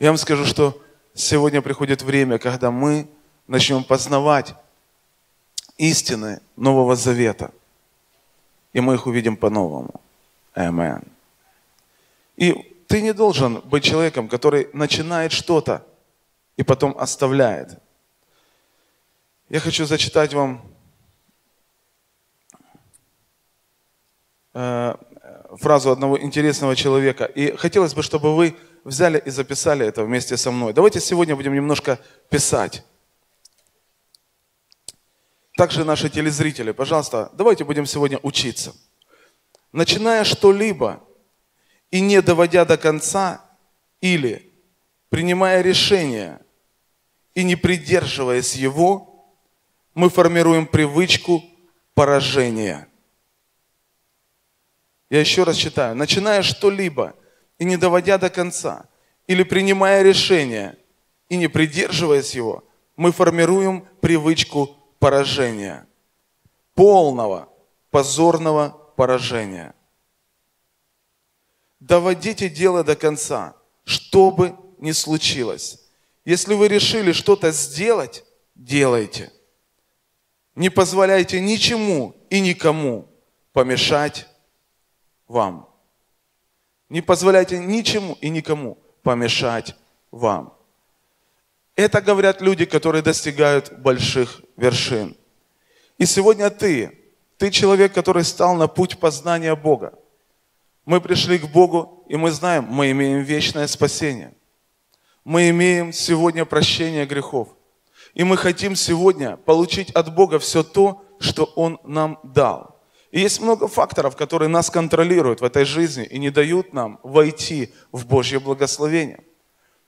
Я вам скажу, что сегодня приходит время, когда мы начнем познавать истины Нового Завета. И мы их увидим по-новому. Аминь. И ты не должен быть человеком, который начинает что-то и потом оставляет. Я хочу зачитать вам фразу одного интересного человека. И хотелось бы, чтобы вы взяли и записали это вместе со мной. Давайте сегодня будем немножко писать. Также наши телезрители, пожалуйста, давайте будем сегодня учиться. Начиная что-либо и не доводя до конца, или принимая решение и не придерживаясь его, мы формируем привычку поражения. Я еще раз читаю. Начиная что-либо и не доводя до конца, или принимая решение и не придерживаясь его, мы формируем привычку поражения. Полного, позорного поражения. Доводите дело до конца, что бы ни случилось. Если вы решили что-то сделать, делайте. Не позволяйте ничему и никому помешать вам. Не позволяйте ничему и никому помешать вам. Это говорят люди, которые достигают больших вершин. И сегодня ты человек, который стал на путь познания Бога. Мы пришли к Богу, и мы знаем, мы имеем вечное спасение. Мы имеем сегодня прощение грехов. И мы хотим сегодня получить от Бога все то, что Он нам дал. И есть много факторов, которые нас контролируют в этой жизни и не дают нам войти в Божье благословение.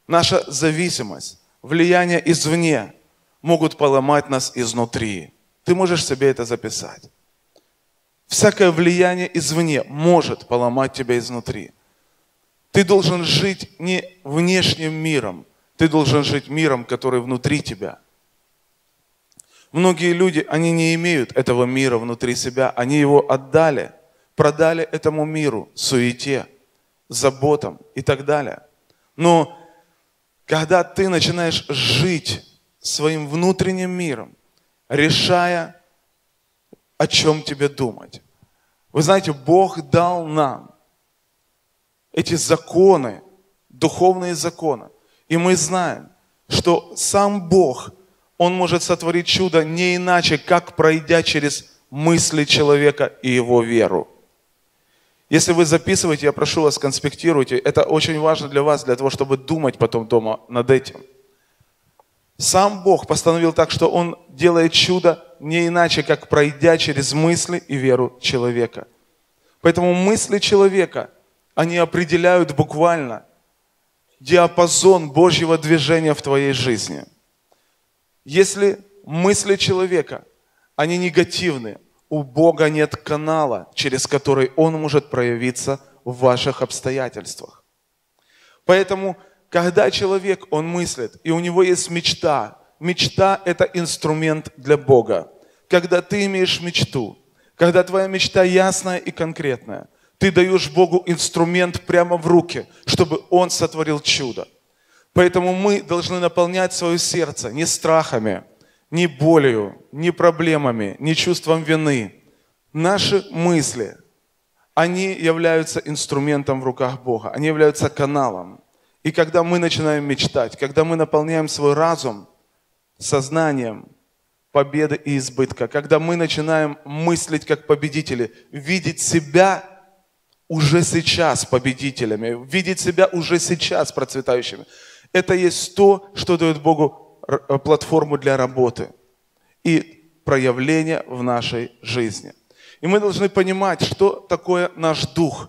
Наша зависимость, влияние извне могут поломать нас изнутри. Ты можешь себе это записать. Всякое влияние извне может поломать тебя изнутри. Ты должен жить не внешним миром, ты должен жить миром, который внутри тебя. Многие люди, они не имеют этого мира внутри себя, они его отдали, продали этому миру, суете, заботам и так далее. Но когда ты начинаешь жить своим внутренним миром, решая, о чем тебе думать. Вы знаете, Бог дал нам эти законы, духовные законы. И мы знаем, что сам Бог, Он может сотворить чудо не иначе, как пройдя через мысли человека и его веру. Если вы записываете, я прошу вас, конспектируйте. Это очень важно для вас, для того, чтобы думать потом дома над этим. Сам Бог постановил так, что Он делает чудо не иначе, как пройдя через мысли и веру человека. Поэтому мысли человека, они определяют буквально диапазон Божьего движения в твоей жизни. Если мысли человека, они негативны, у Бога нет канала, через который Он может проявиться в ваших обстоятельствах. Поэтому, когда человек, он мыслит, и у него есть мечта, мечта – это инструмент для Бога. Когда ты имеешь мечту, когда твоя мечта ясная и конкретная, ты даешь Богу инструмент прямо в руки, чтобы Он сотворил чудо. Поэтому мы должны наполнять свое сердце не страхами, не болью, не проблемами, не чувством вины. Наши мысли, они являются инструментом в руках Бога, они являются каналом. И когда мы начинаем мечтать, когда мы наполняем свой разум сознанием победы и избытка, когда мы начинаем мыслить как победители, видеть себя уже сейчас победителями, видеть себя уже сейчас процветающими, это есть то, что дает Богу платформу для работы и проявления в нашей жизни. И мы должны понимать, что такое наш дух,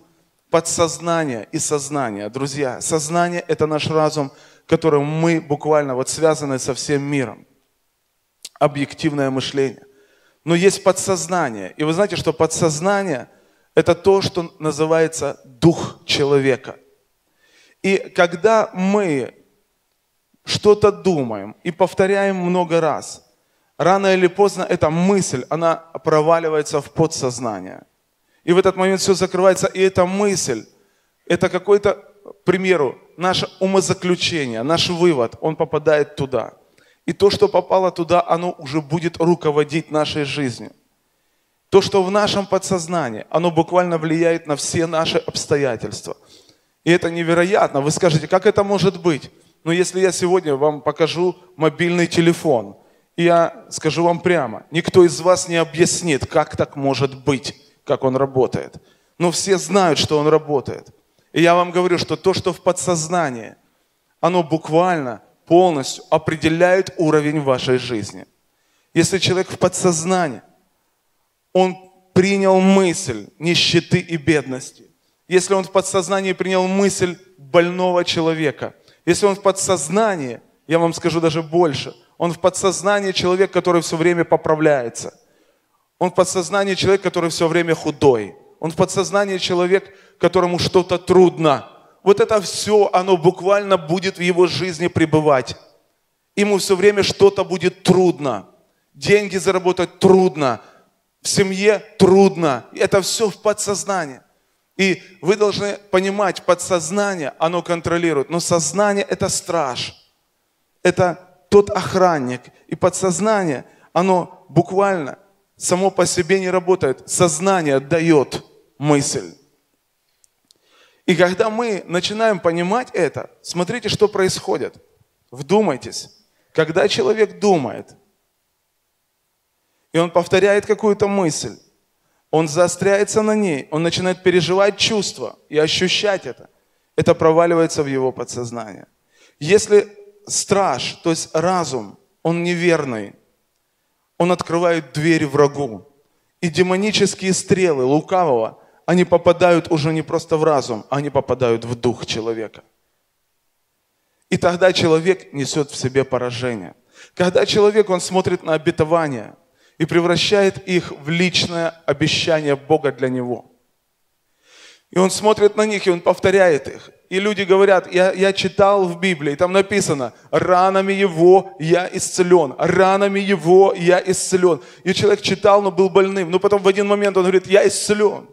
подсознание и сознание. Друзья, сознание – это наш разум, которым мы буквально вот связаны со всем миром. Объективное мышление. Но есть подсознание. И вы знаете, что подсознание – это то, что называется дух человека. И когда мы что-то думаем и повторяем много раз, рано или поздно эта мысль, она проваливается в подсознание. И в этот момент все закрывается, и эта мысль – это какой-то к примеру, наше умозаключение, наш вывод, он попадает туда. И то, что попало туда, оно уже будет руководить нашей жизнью. То, что в нашем подсознании, оно буквально влияет на все наши обстоятельства. И это невероятно. Вы скажете, как это может быть? Но если я сегодня вам покажу мобильный телефон, я скажу вам прямо, никто из вас не объяснит, как так может быть, как он работает. Но все знают, что он работает. И я вам говорю, что то, что в подсознании, оно буквально полностью определяет уровень вашей жизни. Если человек в подсознании, он принял мысль нищеты и бедности, если он в подсознании принял мысль больного человека, если он в подсознании, я вам скажу даже больше, он в подсознании человек, который все время поправляется, он в подсознании человек, который все время худой, он в подсознании человек, которому что-то трудно. Вот это все, оно буквально будет в его жизни пребывать. Ему все время что-то будет трудно. Деньги заработать трудно. В семье трудно. Это все в подсознании. И вы должны понимать, подсознание, оно контролирует. Но сознание – это страж. Это тот охранник. И подсознание, оно буквально само по себе не работает. Сознание дает мысль. И когда мы начинаем понимать это, смотрите, что происходит. Вдумайтесь. Когда человек думает, и он повторяет какую-то мысль, он заостряется на ней, он начинает переживать чувства и ощущать это проваливается в его подсознание. Если страж, то есть разум, он неверный, он открывает дверь врагу, и демонические стрелы лукавого, они попадают уже не просто в разум, они попадают в дух человека. И тогда человек несет в себе поражение. Когда человек, он смотрит на обетования и превращает их в личное обещание Бога для него. И он смотрит на них, и он повторяет их. И люди говорят, я читал в Библии, там написано, ранами его я исцелен, ранами его я исцелен. И человек читал, но был больным, но потом в один момент он говорит, я исцелен.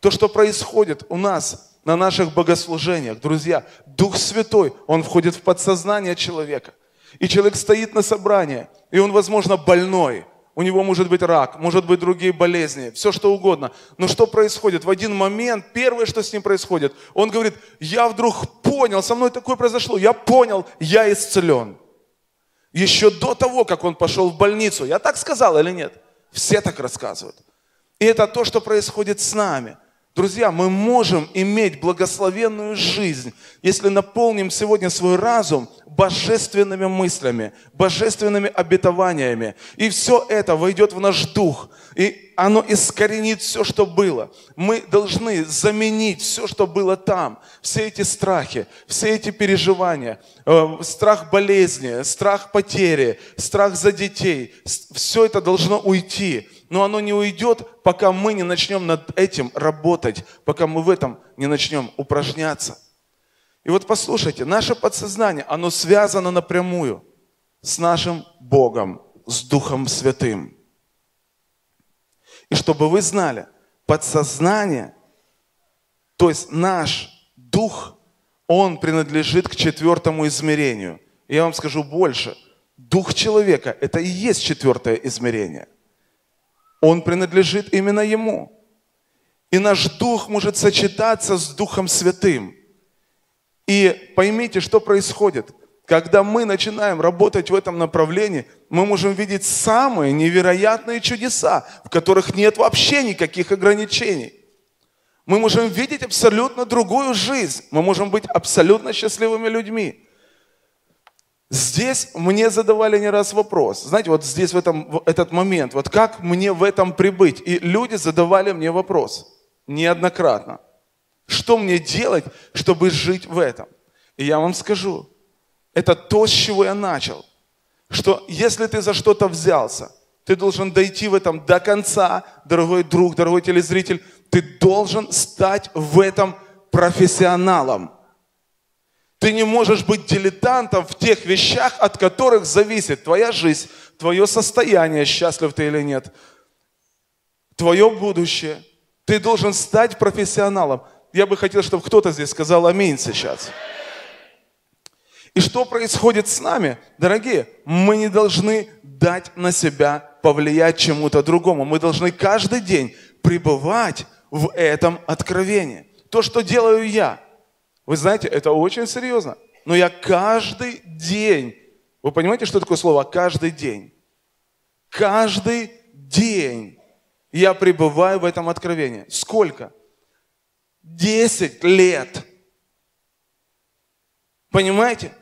То, что происходит у нас на наших богослужениях, друзья, Дух Святой, он входит в подсознание человека. И человек стоит на собрании, и он, возможно, больной. У него может быть рак, может быть другие болезни, все что угодно. Но что происходит? В один момент, первое, что с ним происходит, он говорит, я вдруг понял, со мной такое произошло, я понял, я исцелен. Еще до того, как он пошел в больницу. Я так сказал или нет? Все так рассказывают. И это то, что происходит с нами. Друзья, мы можем иметь благословенную жизнь, если наполним сегодня свой разум божественными мыслями, божественными обетованиями. И все это войдет в наш дух, и оно искоренит все, что было. Мы должны заменить все, что было там, все эти страхи, все эти переживания, страх болезни, страх потери, страх за детей. Все это должно уйти. Но оно не уйдет, пока мы не начнем над этим работать, пока мы в этом не начнем упражняться. И вот послушайте, наше подсознание, оно связано напрямую с нашим Богом, с Духом Святым. И чтобы вы знали, подсознание, то есть наш дух, он принадлежит к 4-му измерению. И я вам скажу больше, дух человека – это и есть 4-е измерение. Он принадлежит именно Ему. И наш дух может сочетаться с Духом Святым. И поймите, что происходит. Когда мы начинаем работать в этом направлении, мы можем видеть самые невероятные чудеса, в которых нет вообще никаких ограничений. Мы можем видеть абсолютно другую жизнь. Мы можем быть абсолютно счастливыми людьми. Здесь мне задавали не раз вопрос. Знаете, вот здесь, в этот момент, вот как мне в этом прибыть? И люди задавали мне вопрос неоднократно. Что мне делать, чтобы жить в этом? И я вам скажу, это то, с чего я начал. Что если ты за что-то взялся, ты должен дойти в этом до конца, дорогой друг, дорогой телезритель. Ты должен стать в этом профессионалом. Ты не можешь быть дилетантом в тех вещах, от которых зависит твоя жизнь, твое состояние, счастлив ты или нет, твое будущее. Ты должен стать профессионалом. Я бы хотел, чтобы кто-то здесь сказал аминь сейчас. И что происходит с нами, дорогие? Мы не должны дать на себя повлиять чему-то другому. Мы должны каждый день пребывать в этом откровении. То, что делаю я, вы знаете, это очень серьезно. Но я каждый день, вы понимаете, что такое слово «каждый день»? Каждый день я пребываю в этом откровении. Сколько? 10 лет. Понимаете?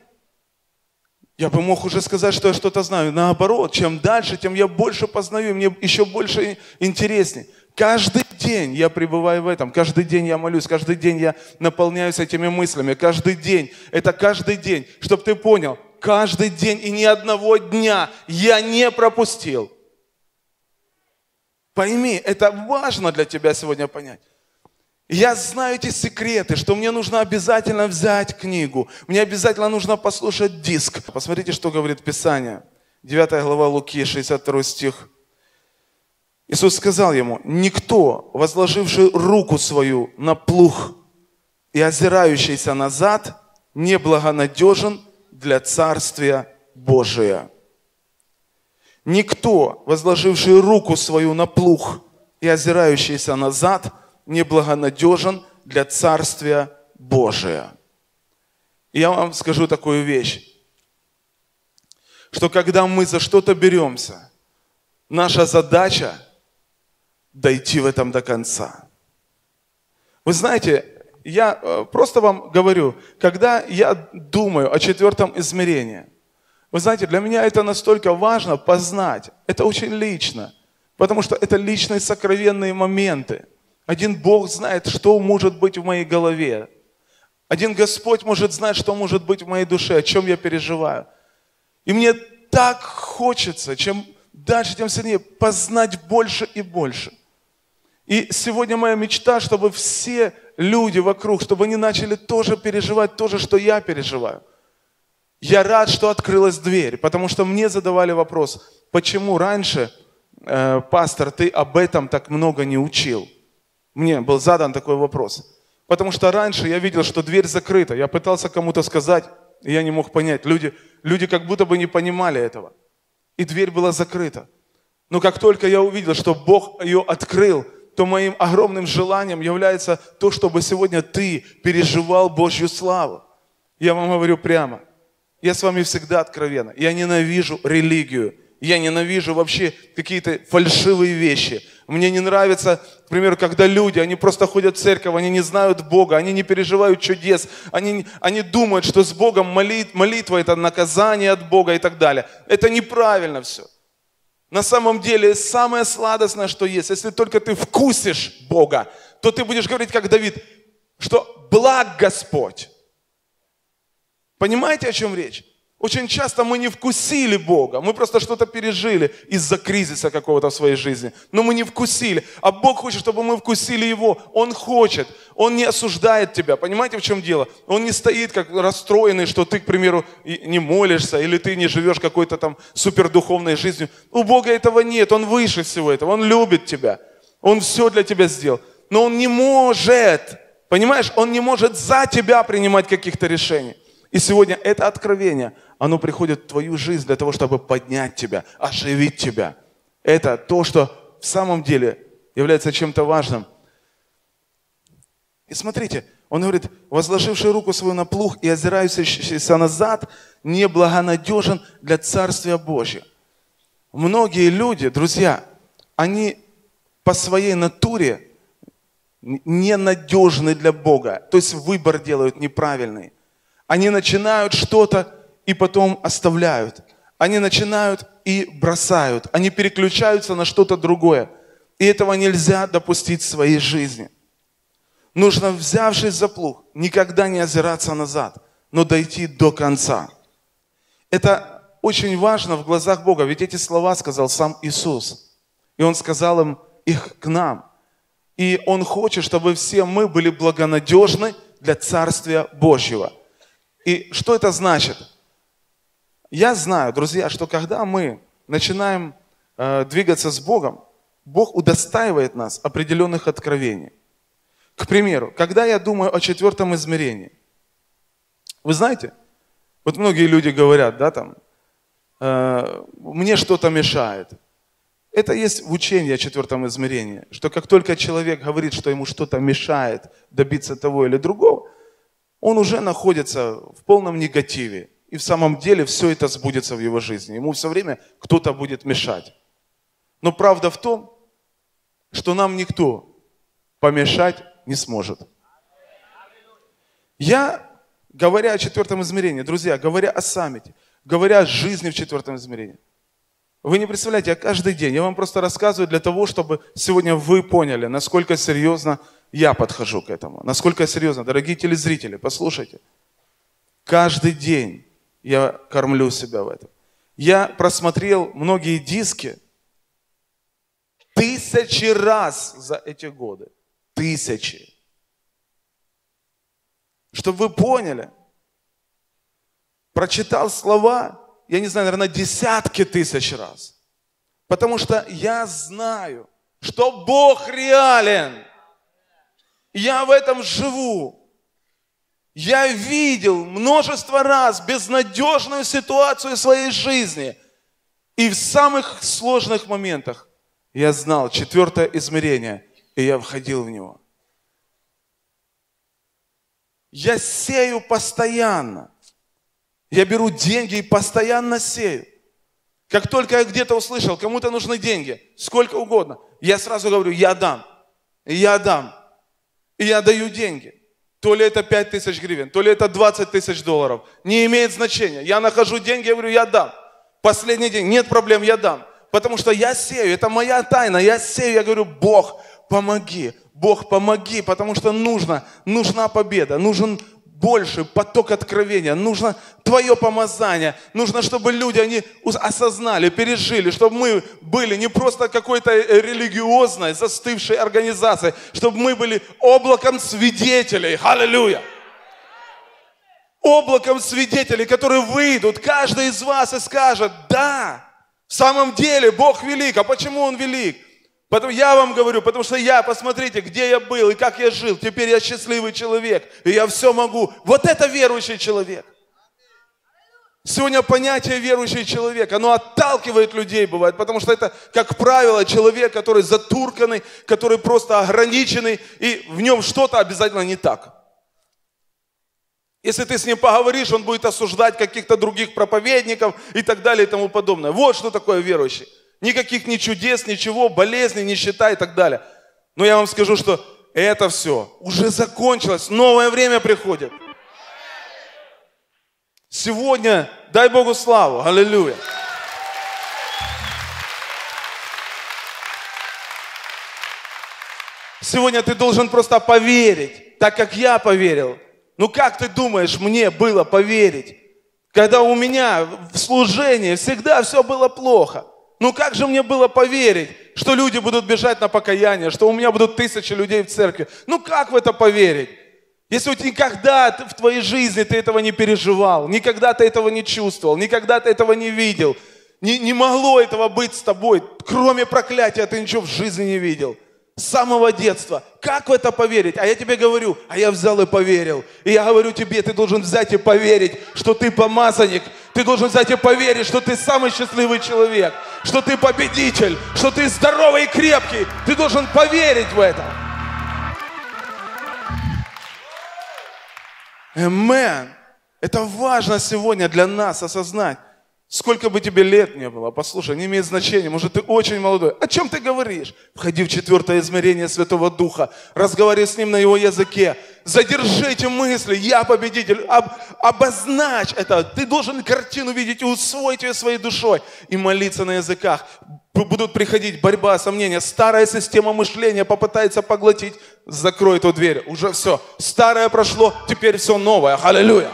Я бы мог уже сказать, что я что-то знаю. Наоборот, чем дальше, тем я больше познаю, мне еще больше интереснее. Каждый день я пребываю в этом, каждый день я молюсь, каждый день я наполняюсь этими мыслями, каждый день, это каждый день, чтобы ты понял, каждый день и ни одного дня я не пропустил. Пойми, это важно для тебя сегодня понять. Я знаю эти секреты, что мне нужно обязательно взять книгу, мне обязательно нужно послушать диск. Посмотрите, что говорит Писание. 9 глава Луки, 62 стих. Иисус сказал ему: «Никто, возложивший руку свою на плуг и озирающийся назад, неблагонадежен для Царствия Божия». Никто, возложивший руку свою на плуг и озирающийся назад, неблагонадежен для Царствия Божия. И я вам скажу такую вещь, что когда мы за что-то беремся, наша задача дойти в этом до конца. Вы знаете, я просто вам говорю, когда я думаю о 4-м измерении, вы знаете, для меня это настолько важно познать, это очень лично, потому что это личные сокровенные моменты. Один Бог знает, что может быть в моей голове. Один Господь может знать, что может быть в моей душе, о чем я переживаю. И мне так хочется, чем дальше, тем сильнее, познать больше и больше. И сегодня моя мечта, чтобы все люди вокруг, чтобы они начали тоже переживать то же, что я переживаю. Я рад, что открылась дверь, потому что мне задавали вопрос, почему раньше, пастор, ты об этом так много не учил? Мне был задан такой вопрос. Потому что раньше я видел, что дверь закрыта. Я пытался кому-то сказать, и я не мог понять. Люди как будто бы не понимали этого. И дверь была закрыта. Но как только я увидел, что Бог ее открыл, то моим огромным желанием является то, чтобы сегодня ты переживал Божью славу. Я вам говорю прямо. Я с вами всегда откровенно. Я ненавижу религию. Я ненавижу вообще какие-то фальшивые вещи. Мне не нравится, к примеру, когда люди, они просто ходят в церковь, они не знают Бога, они не переживают чудес, они думают, что с Богом молитва – это наказание от Бога и так далее. Это неправильно все. На самом деле, самое сладостное, что есть, если только ты вкусишь Бога, то ты будешь говорить, как Давид, что благ Господь. Понимаете, о чем речь? Очень часто мы не вкусили Бога, мы просто что-то пережили из-за кризиса какого-то в своей жизни, но мы не вкусили, а Бог хочет, чтобы мы вкусили Его, Он хочет, Он не осуждает тебя, понимаете, в чем дело? Он не стоит как расстроенный, что ты, к примеру, не молишься, или ты не живешь какой-то там супердуховной жизнью, у Бога этого нет, Он выше всего этого, Он любит тебя, Он все для тебя сделал, но Он не может, понимаешь, Он не может за тебя принимать каких-то решений. И сегодня это откровение, оно приходит в твою жизнь для того, чтобы поднять тебя, оживить тебя. Это то, что в самом деле является чем-то важным. И смотрите, он говорит: возложивший руку свою на плуг и озирающийся назад, неблагонадежен для Царствия Божьего. Многие люди, друзья, они по своей натуре ненадежны для Бога. То есть выбор делают неправильный. Они начинают что-то и потом оставляют. Они начинают и бросают. Они переключаются на что-то другое. И этого нельзя допустить в своей жизни. Нужно, взявшись за плуг, никогда не озираться назад, но дойти до конца. Это очень важно в глазах Бога, ведь эти слова сказал сам Иисус. И Он сказал их к нам. И Он хочет, чтобы все мы были благонадежны для Царствия Божьего. И что это значит? Я знаю, друзья, что когда мы начинаем двигаться с Богом, Бог удостаивает нас определенных откровений. К примеру, когда я думаю о четвертом измерении, вы знаете, вот многие люди говорят, да, там, мне что-то мешает. Это есть в учении о четвертом измерении, что как только человек говорит, что ему что-то мешает добиться того или другого, он уже находится в полном негативе. И в самом деле все это сбудется в его жизни. Ему все время кто-то будет мешать. Но правда в том, что нам никто помешать не сможет. Я, говоря о четвертом измерении, друзья, говоря о саммите, говоря о жизни в четвертом измерении, вы не представляете, я каждый день, я вам просто рассказываю для того, чтобы сегодня вы поняли, насколько серьезно я подхожу к этому, насколько серьезно, дорогие телезрители, послушайте. Каждый день я кормлю себя в этом. Я просмотрел многие диски 1000 раз за эти годы. 1000. Чтобы вы поняли, прочитал слова, я не знаю, наверное, десятки тысяч раз. Потому что я знаю, что Бог реален. Я в этом живу. Я видел множество раз безнадежную ситуацию в своей жизни. И в самых сложных моментах я знал четвертое измерение, и я входил в него. Я сею постоянно. Я беру деньги и постоянно сею. Как только я где-то услышал, кому-то нужны деньги, сколько угодно, я сразу говорю, я дам, и я дам. И я даю деньги. То ли это 5000 гривен, то ли это $20 000. Не имеет значения. Я нахожу деньги, я говорю, я дам. Последний день, нет проблем, я дам. Потому что я сею, это моя тайна. Я сею, я говорю, Бог, помоги, потому что нужна победа, нужен больше поток откровения, нужно Твое помазание, нужно, чтобы люди, они осознали, пережили, чтобы мы были не просто какой-то религиозной, застывшей организацией, чтобы мы были облаком свидетелей, аллилуйя! Облаком свидетелей, которые выйдут, каждый из вас и скажет, да, в самом деле Бог велик, а почему Он велик? Потом я вам говорю, потому что я, посмотрите, где я был и как я жил. Теперь я счастливый человек, и я все могу. Вот это верующий человек. Сегодня понятие верующий человек, оно отталкивает людей, бывает, потому что это, как правило, человек, который затурканный, который просто ограниченный, и в нем что-то обязательно не так. Если ты с ним поговоришь, он будет осуждать каких-то других проповедников и так далее и тому подобное. Вот что такое верующий. Никаких ни чудес, ничего, болезней, нищета и так далее. Но я вам скажу, что это все уже закончилось. Новое время приходит. Сегодня, дай Богу славу, аллилуйя. Сегодня ты должен просто поверить, так как я поверил. Ну как ты думаешь, мне было поверить, когда у меня в служении всегда все было плохо? Ну как же мне было поверить, что люди будут бежать на покаяние, что у меня будут 1000 людей в церкви? Ну как в это поверить? Если вот никогда в твоей жизни ты этого не переживал, никогда ты этого не чувствовал, никогда ты этого не видел, не могло этого быть с тобой, кроме проклятия ты ничего в жизни не видел. С самого детства. Как в это поверить? А я тебе говорю, а я взял и поверил. И я говорю тебе, ты должен взять и поверить, что ты помазанник. Ты должен взять и поверить, что ты самый счастливый человек. Что ты победитель. Что ты здоровый и крепкий. Ты должен поверить в это. Amen. Это важно сегодня для нас осознать. Сколько бы тебе лет не было, послушай, не имеет значения, может, ты очень молодой. О чем ты говоришь? Входи в четвертое измерение Святого Духа, разговаривай с Ним на Его языке, задержите мысли, я победитель, обозначь это, ты должен картину видеть и усвоить ее своей душой, и молиться на языках. Будут приходить борьба, сомнения, старая система мышления попытается поглотить, закрой эту дверь, уже все, старое прошло, теперь все новое, аллилуйя.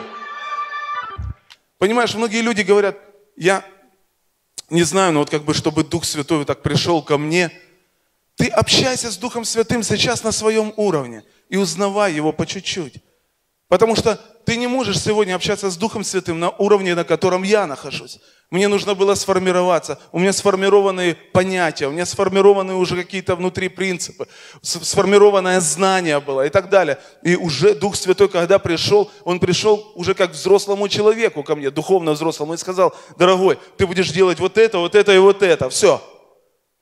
Понимаешь, многие люди говорят, я не знаю, но вот как бы, чтобы Дух Святой вот так пришел ко мне. Ты общайся с Духом Святым сейчас на своем уровне и узнавай Его по чуть-чуть. Потому что ты не можешь сегодня общаться с Духом Святым на уровне, на котором я нахожусь. Мне нужно было сформироваться. У меня сформированы понятия, у меня сформированы уже какие-то внутри принципы, сформированное знание было и так далее. И уже Дух Святой, когда пришел, Он пришел уже как взрослому человеку ко мне, духовно взрослому, и сказал: дорогой, ты будешь делать вот это и вот это. Все.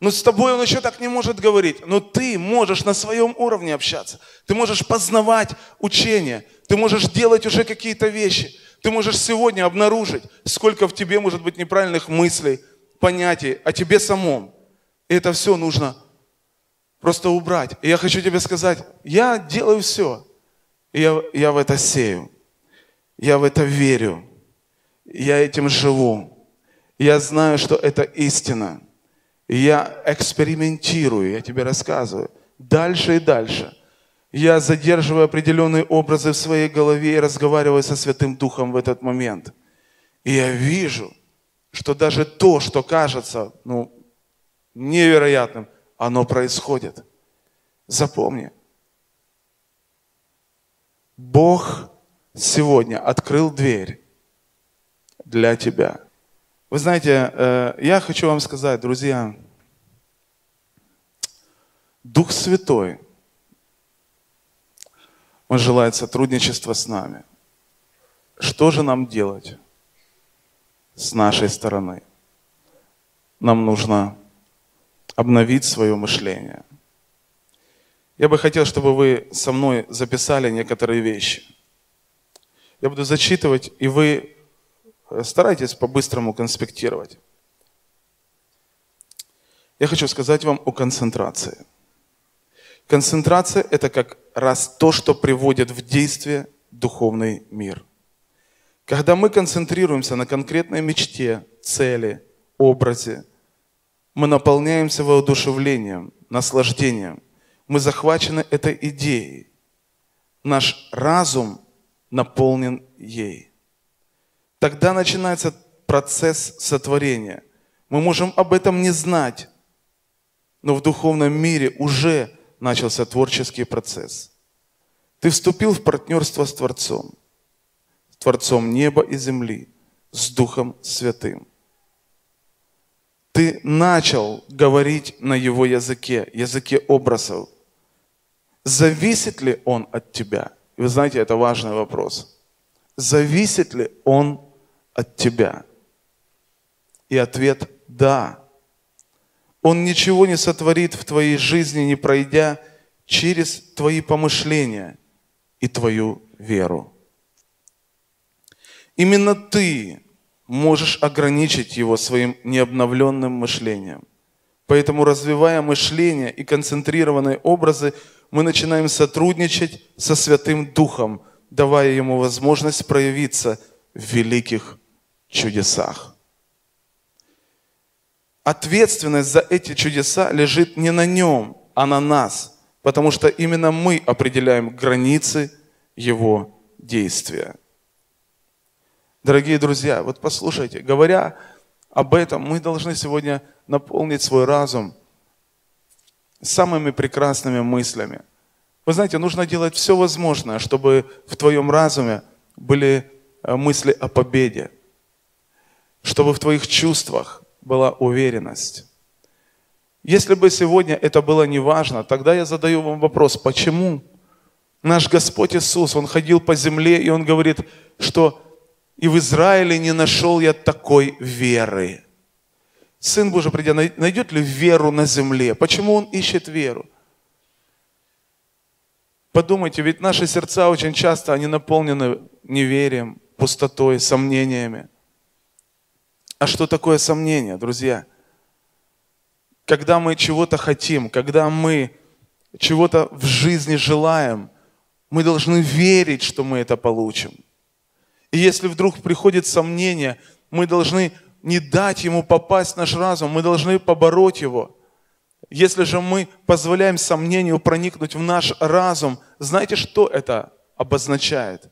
Но с тобой Он еще так не может говорить. Но ты можешь на своем уровне общаться. Ты можешь познавать учение. Ты можешь делать уже какие-то вещи. Ты можешь сегодня обнаружить, сколько в тебе может быть неправильных мыслей, понятий о тебе самом. И это все нужно просто убрать. И я хочу тебе сказать, я делаю все. Я в это сею. Я в это верю. Я этим живу. Я знаю, что это истина. Я экспериментирую, я тебе рассказываю. Дальше и дальше. Я задерживаю определенные образы в своей голове и разговариваю со Святым Духом в этот момент. И я вижу, что даже то, что кажется невероятным, оно происходит. Запомни. Бог сегодня открыл дверь для тебя. Вы знаете, я хочу вам сказать, друзья, Дух Святой, Он желает сотрудничества с нами. Что же нам делать с нашей стороны? Нам нужно обновить свое мышление. Я бы хотел, чтобы вы со мной записали некоторые вещи. Я буду зачитывать, и вы старайтесь по-быстрому конспектировать. Я хочу сказать вам о концентрации. Концентрация – это как раз то, что приводит в действие духовный мир. Когда мы концентрируемся на конкретной мечте, цели, образе, мы наполняемся воодушевлением, наслаждением. Мы захвачены этой идеей. Наш разум наполнен ей. Тогда начинается процесс сотворения. Мы можем об этом не знать, но в духовном мире уже начался творческий процесс. Ты вступил в партнерство с Творцом, неба и земли, с Духом Святым. Ты начал говорить на Его языке, языке образов. Зависит ли Он от тебя? И вы знаете, это важный вопрос. Зависит ли Он от тебя? И ответ – да. Он ничего не сотворит в твоей жизни, не пройдя через твои помышления и твою веру. Именно ты можешь ограничить его своим необновленным мышлением. Поэтому, развивая мышление и концентрированные образы, мы начинаем сотрудничать со Святым Духом, давая ему возможность проявиться в великих чудесах. Ответственность за эти чудеса лежит не на нем, а на нас, потому что именно мы определяем границы его действия. Дорогие друзья, вот послушайте, говоря об этом, мы должны сегодня наполнить свой разум самыми прекрасными мыслями. Вы знаете, нужно делать все возможное, чтобы в твоем разуме были мысли о победе, чтобы в твоих чувствах была уверенность. Если бы сегодня это было не важно, тогда я задаю вам вопрос, почему наш Господь Иисус, Он ходил по земле, и Он говорит, что «и в Израиле не нашел я такой веры». Сын Божий, придя, найдет ли веру на земле? Почему Он ищет веру? Подумайте, ведь наши сердца очень часто, они наполнены неверием, пустотой, сомнениями. А что такое сомнение, друзья? Когда мы чего-то хотим, когда мы чего-то в жизни желаем, мы должны верить, что мы это получим. И если вдруг приходит сомнение, мы должны не дать ему попасть в наш разум, мы должны побороть его. Если же мы позволяем сомнению проникнуть в наш разум, знаете, что это обозначает?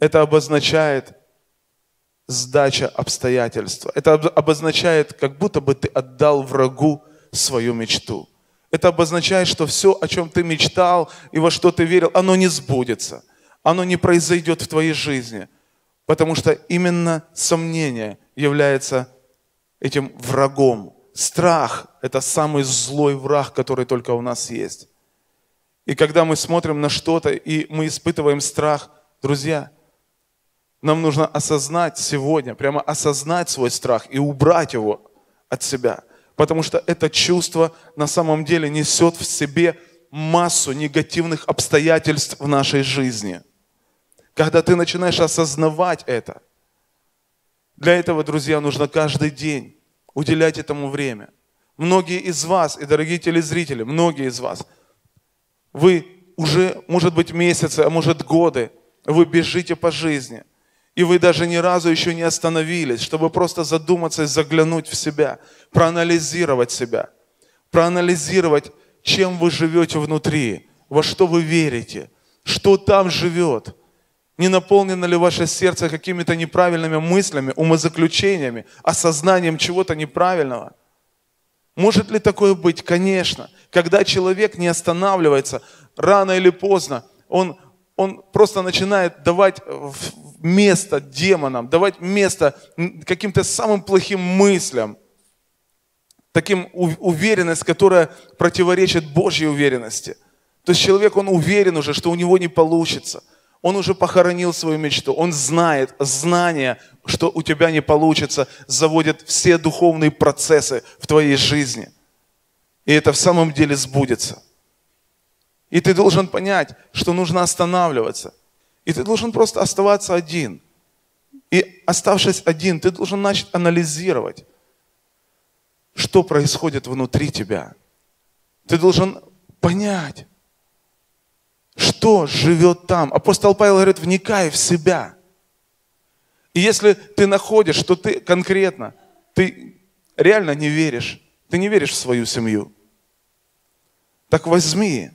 Это обозначает сдача обстоятельств. Это обозначает, как будто бы ты отдал врагу свою мечту. Это обозначает, что все, о чем ты мечтал и во что ты верил, оно не сбудется. оно не произойдет в твоей жизни, потому что именно сомнение является этим врагом. Страх – это самый злой враг, который только у нас есть. И когда мы смотрим на что-то, и мы испытываем страх, друзья, нам нужно осознать сегодня, прямо осознать свой страх и убрать его от себя. Потому что это чувство на самом деле несет в себе массу негативных обстоятельств в нашей жизни. Когда ты начинаешь осознавать это, для этого, друзья, нужно каждый день уделять этому время. Многие из вас, и дорогие телезрители, многие из вас, вы уже, может быть, месяцы, а может, годы, вы бежите по жизни, и вы даже ни разу еще не остановились, чтобы просто задуматься и заглянуть в себя, проанализировать себя, проанализировать, чем вы живете внутри, во что вы верите, что там живет. Не наполнено ли ваше сердце какими-то неправильными мыслями, умозаключениями, осознанием чего-то неправильного? Может ли такое быть? Конечно. Когда человек не останавливается, рано или поздно, он просто начинает давать место демонам, давать место каким-то самым плохим мыслям, таким уверенность, которая противоречит Божьей уверенности. То есть человек, он уверен уже, что у него не получится. Он уже похоронил свою мечту. Он знает, знание, что у тебя не получится, заводит все духовные процессы в твоей жизни. И это в самом деле сбудется. И ты должен понять, что нужно останавливаться. И ты должен просто оставаться один. И оставшись один, ты должен начать анализировать, что происходит внутри тебя. Ты должен понять, что живет там. Апостол Павел говорит, вникай в себя. И если ты находишь, что ты конкретно, ты реально не веришь, ты не веришь в свою семью, так возьми,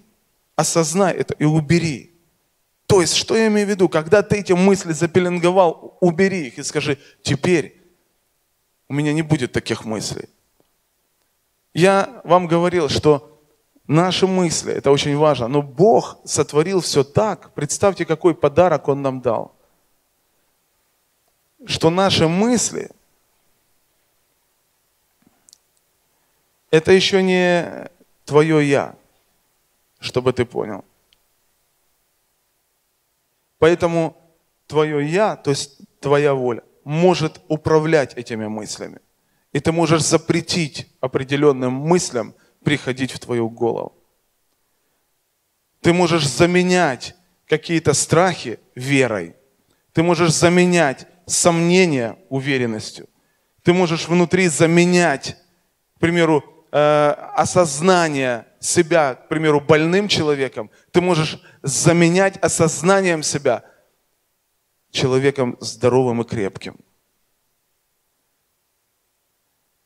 осознай это и убери. То есть, что я имею в виду? Когда ты эти мысли запеленговал, убери их и скажи, теперь у меня не будет таких мыслей. Я вам говорил, что наши мысли, это очень важно, но Бог сотворил все так, представьте, какой подарок Он нам дал, что наши мысли, это еще не твое «я», чтобы ты понял. Поэтому твое «я», то есть твоя воля, может управлять этими мыслями, и ты можешь запретить определенным мыслям приходить в твою голову. Ты можешь заменять какие-то страхи верой. Ты можешь заменять сомнения уверенностью. Ты можешь внутри заменять, к примеру, осознание себя, к примеру, больным человеком. Ты можешь заменять осознанием себя человеком здоровым и крепким.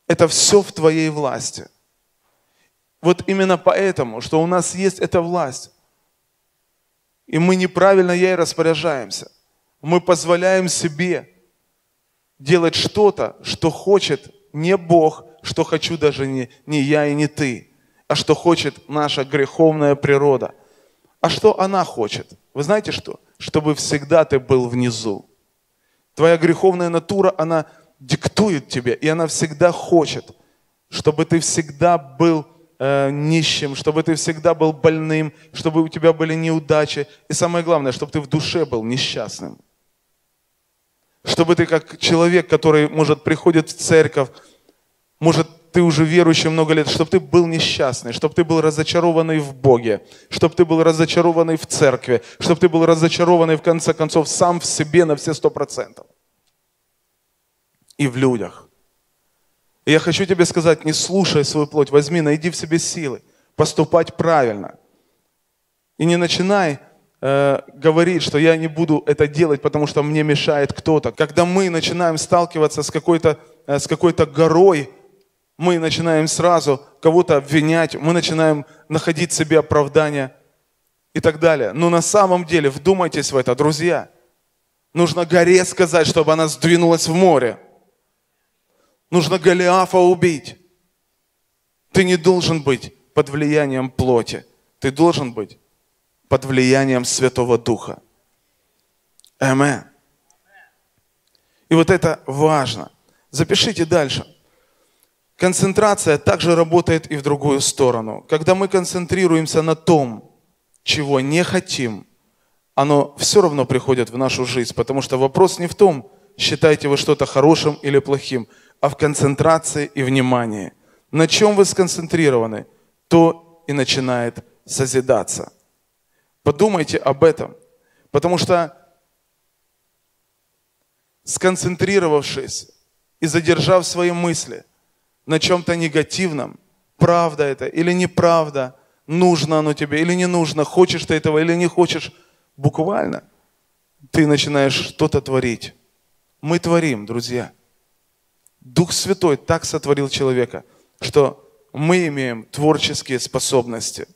Это все в твоей власти. Вот именно поэтому, что у нас есть эта власть, и мы неправильно ей распоряжаемся. Мы позволяем себе делать что-то, что хочет не Бог, что хочу даже не я и не ты, а что хочет наша греховная природа. А что она хочет? Вы знаете что? Чтобы всегда ты был внизу. Твоя греховная натура, она диктует тебе, и она всегда хочет, чтобы ты всегда был нищим, чтобы ты всегда был больным, чтобы у тебя были неудачи. И самое главное, чтобы ты в душе был несчастным. Чтобы ты как человек, который, может, приходит в церковь, может, ты уже верующий много лет, чтобы ты был несчастный, чтобы ты был разочарованный в Боге, чтобы ты был разочарованный в церкви, чтобы ты был разочарованный, в конце концов, сам в себе на все 100%. И в людях. И я хочу тебе сказать, не слушай свою плоть, возьми, найди в себе силы поступать правильно. И не начинай говорить, что я не буду это делать, потому что мне мешает кто-то. Когда мы начинаем сталкиваться с какой-то горой, мы начинаем сразу кого-то обвинять, мы начинаем находить себе оправдания и так далее. Но на самом деле, вдумайтесь в это, друзья. Нужно горе сказать, чтобы она сдвинулась в море. Нужно Голиафа убить. Ты не должен быть под влиянием плоти. Ты должен быть под влиянием Святого Духа. Аминь. И вот это важно. Запишите дальше. Концентрация также работает и в другую сторону. Когда мы концентрируемся на том, чего не хотим, оно все равно приходит в нашу жизнь, потому что вопрос не в том, считаете вы что-то хорошим или плохим, а в концентрации и внимании. На чем вы сконцентрированы, то и начинает созидаться. Подумайте об этом, потому что, сконцентрировавшись и задержав свои мысли на чем-то негативном, правда это или неправда, нужно оно тебе или не нужно, хочешь ты этого или не хочешь, буквально ты начинаешь что-то творить. Мы творим, друзья. Дух Святой так сотворил человека, что мы имеем творческие способности.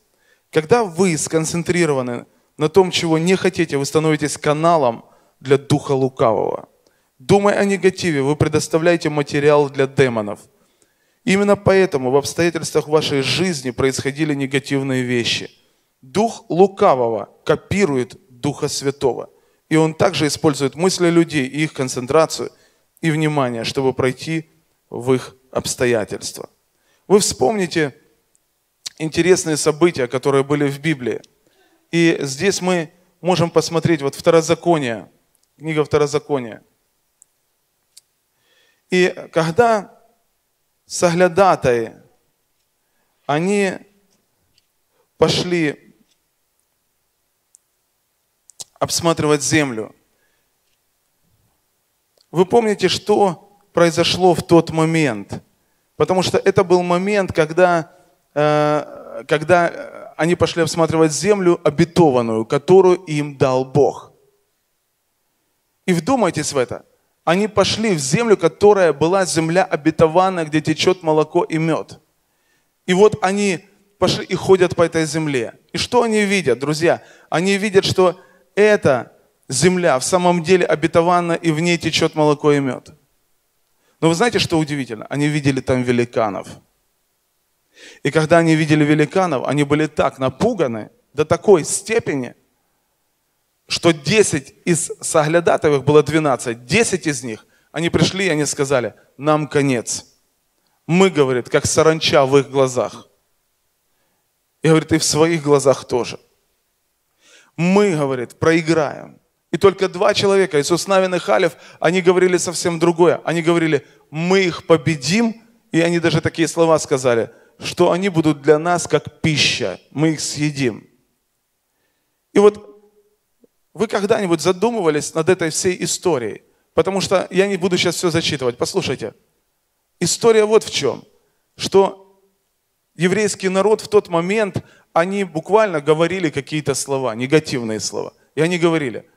Когда вы сконцентрированы на том, чего не хотите, вы становитесь каналом для духа лукавого. Думая о негативе, вы предоставляете материал для демонов. Именно поэтому в обстоятельствах вашей жизни происходили негативные вещи. Дух лукавого копирует Духа Святого. И он также использует мысли людей и их концентрацию и внимание, чтобы пройти в их обстоятельства. Вы вспомните интересные события, которые были в Библии. И здесь мы можем посмотреть вот Второзаконие, книга Второзакония. И когда соглядатаи, они пошли обсматривать землю. Вы помните, что произошло в тот момент? Потому что это был момент, когда они пошли обсматривать землю обетованную, которую им дал Бог. И вдумайтесь в это. Они пошли в землю, которая была земля обетованная, где течет молоко и мед. И вот они пошли и ходят по этой земле. И что они видят, друзья? Они видят, что эта земля в самом деле обетована, и в ней течет молоко и мед. Но вы знаете, что удивительно? Они видели там великанов. И когда они видели великанов, они были так напуганы до такой степени, что 10 из соглядатаев, было 12, 10 из них, они пришли и они сказали: нам конец. Мы, говорит, как саранча в их глазах. И, говорит, и в своих глазах тоже. Мы, говорит, проиграем. И только 2 человека, Иисус Навин и Халев, они говорили совсем другое. Они говорили: мы их победим. И они даже такие слова сказали, что они будут для нас как пища. Мы их съедим. И вот вы когда-нибудь задумывались над этой всей историей? Потому что я не буду сейчас все зачитывать. Послушайте. История вот в чем. Что еврейский народ в тот момент, они буквально говорили какие-то слова, негативные слова. И они говорили: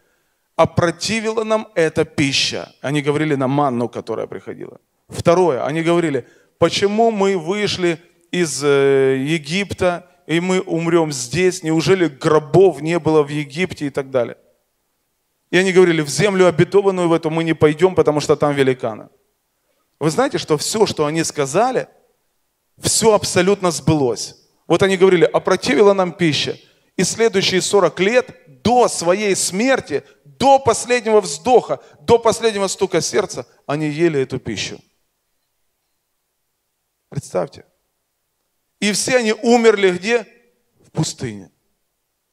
опротивила нам эта пища. Они говорили на манну, которая приходила. Второе, они говорили: почему мы вышли из Египта, и мы умрем здесь? Неужели гробов не было в Египте и так далее? И они говорили: в землю обетованную в эту мы не пойдем, потому что там великаны. Вы знаете, что все, что они сказали, все абсолютно сбылось. Вот они говорили: опротивила нам пища. И следующие 40 лет до своей смерти, до последнего вздоха, до последнего стука сердца, они ели эту пищу. Представьте. И все они умерли где? В пустыне.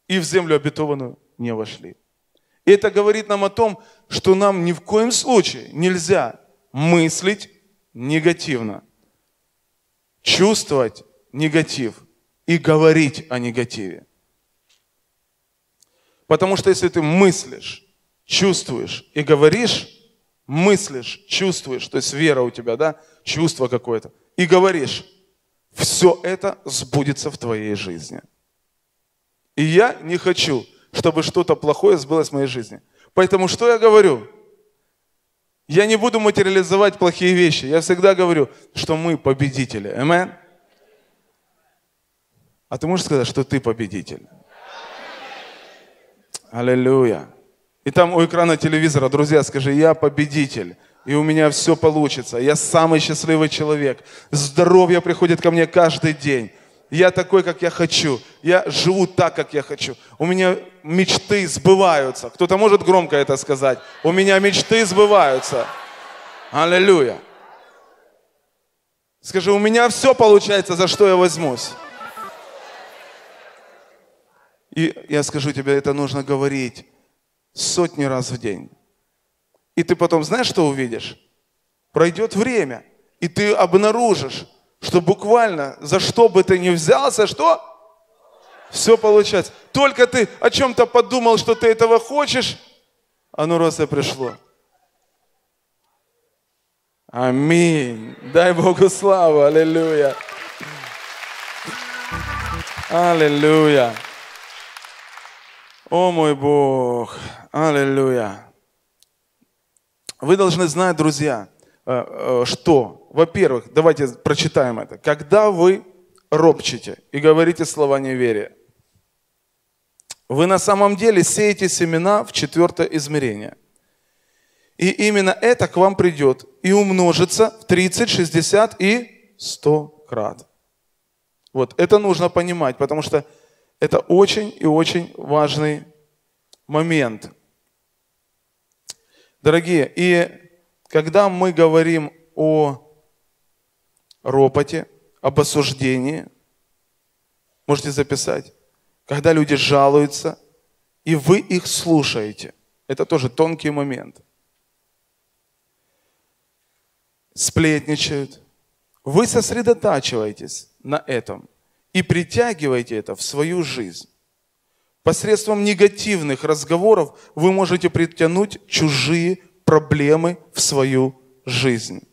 И в землю обетованную не вошли. И это говорит нам о том, что нам ни в коем случае нельзя мыслить негативно, чувствовать негатив и говорить о негативе. Потому что если ты мыслишь, чувствуешь и говоришь, мыслишь, чувствуешь, то есть вера у тебя, да, чувство какое-то, и говоришь, все это сбудется в твоей жизни. И я не хочу, чтобы что-то плохое сбылось в моей жизни. Поэтому что я говорю? Я не буду материализовать плохие вещи. Я всегда говорю, что мы победители. Аминь. А ты можешь сказать, что ты победитель? Аллилуйя. И там у экрана телевизора, друзья, скажи: я победитель, и у меня все получится. Я самый счастливый человек. Здоровье приходит ко мне каждый день. Я такой, как я хочу. Я живу так, как я хочу. У меня мечты сбываются. Кто-то может громко это сказать? У меня мечты сбываются. Аллилуйя. Скажи, у меня все получается, за что я возьмусь. И я скажу тебе, это нужно говорить сотни раз в день. И ты потом знаешь, что увидишь? Пройдет время, и ты обнаружишь, что буквально за что бы ты ни взялся, что? Все получается. Только ты о чем-то подумал, что ты этого хочешь, оно раз и пришло. Аминь. Дай Богу славу. Аллилуйя. Аллилуйя. О мой Бог. Аллилуйя. Вы должны знать, друзья, что, во-первых, давайте прочитаем это. Когда вы ропчете и говорите слова неверия, вы на самом деле сеете семена в четвертое измерение. И именно это к вам придет и умножится в 30, 60 и 100 крат. Вот, это нужно понимать, потому что это очень и очень важный момент. Дорогие, и когда мы говорим о ропоте, об осуждении, можете записать, когда люди жалуются, и вы их слушаете. Это тоже тонкий момент. Сплетничают. Вы сосредотачиваетесь на этом и притягиваете это в свою жизнь. Посредством негативных разговоров вы можете притянуть чужие проблемы в свою жизнь.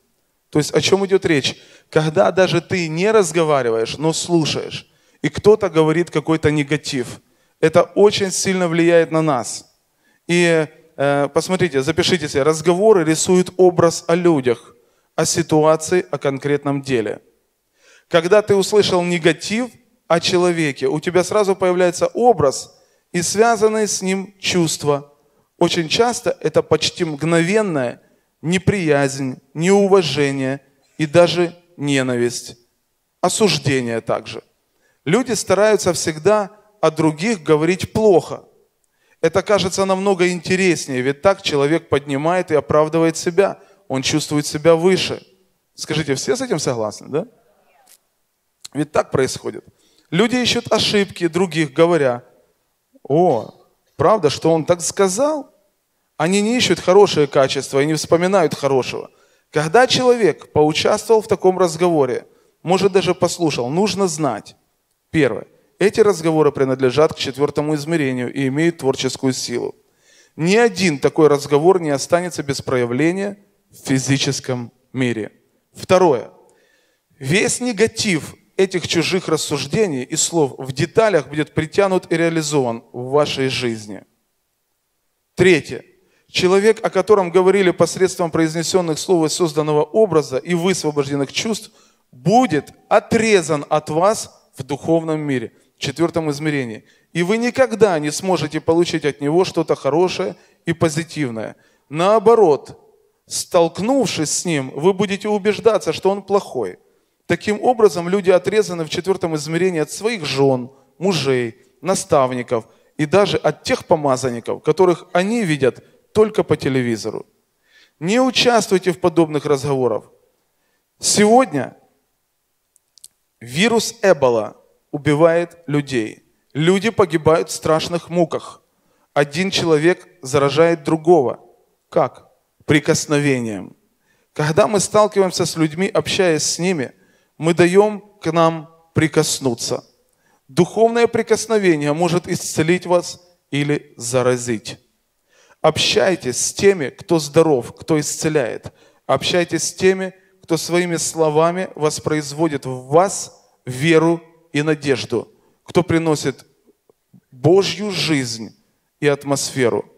То есть о чем идет речь? Когда даже ты не разговариваешь, но слушаешь, и кто-то говорит какой-то негатив, это очень сильно влияет на нас. И посмотрите, запишите себе, разговоры рисуют образ о людях, о ситуации, о конкретном деле. Когда ты услышал негатив о человеке, у тебя сразу появляется образ и связанные с ним чувства. Очень часто это почти мгновенная неприязнь, неуважение и даже ненависть, осуждение также. Люди стараются всегда о других говорить плохо. Это кажется намного интереснее, ведь так человек поднимает и оправдывает себя. Он чувствует себя выше. Скажите, все с этим согласны, да? Ведь так происходит. Люди ищут ошибки других, говоря: «О, правда, что он так сказал?» Они не ищут хорошие качества и не вспоминают хорошего. Когда человек поучаствовал в таком разговоре, может даже послушал, нужно знать. Первое. Эти разговоры принадлежат к четвертому измерению и имеют творческую силу. Ни один такой разговор не останется без проявления в физическом мире. Второе. Весь негатив этих чужих рассуждений и слов в деталях будет притянут и реализован в вашей жизни. Третье. Человек, о котором говорили посредством произнесенных слов и созданного образа и высвобожденных чувств, будет отрезан от вас в духовном мире, в четвертом измерении. И вы никогда не сможете получить от него что-то хорошее и позитивное. Наоборот, столкнувшись с ним, вы будете убеждаться, что он плохой. Таким образом, люди отрезаны в четвертом измерении от своих жен, мужей, наставников и даже от тех помазанников, которых они видят только по телевизору. Не участвуйте в подобных разговорах. Сегодня вирус Эбола убивает людей. Люди погибают в страшных муках. Один человек заражает другого. Как? Прикосновением. Когда мы сталкиваемся с людьми, общаясь с ними, мы даем к нам прикоснуться. Духовное прикосновение может исцелить вас или заразить. Общайтесь с теми, кто здоров, кто исцеляет. Общайтесь с теми, кто своими словами воспроизводит в вас веру и надежду, кто приносит Божью жизнь и атмосферу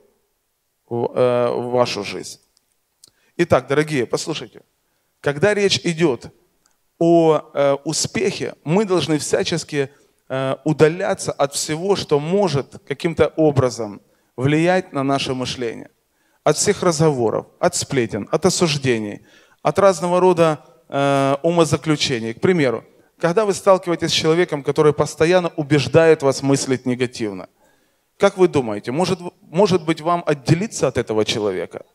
в вашу жизнь. Итак, дорогие, послушайте. Когда речь идет о успехе, мы должны всячески удаляться от всего, что может каким-то образом влиять на наше мышление. От всех разговоров, от сплетен, от осуждений, от разного рода умозаключений. К примеру, Когда вы сталкиваетесь с человеком, который постоянно убеждает вас мыслить негативно, как вы думаете, может быть вам отделиться от этого человека?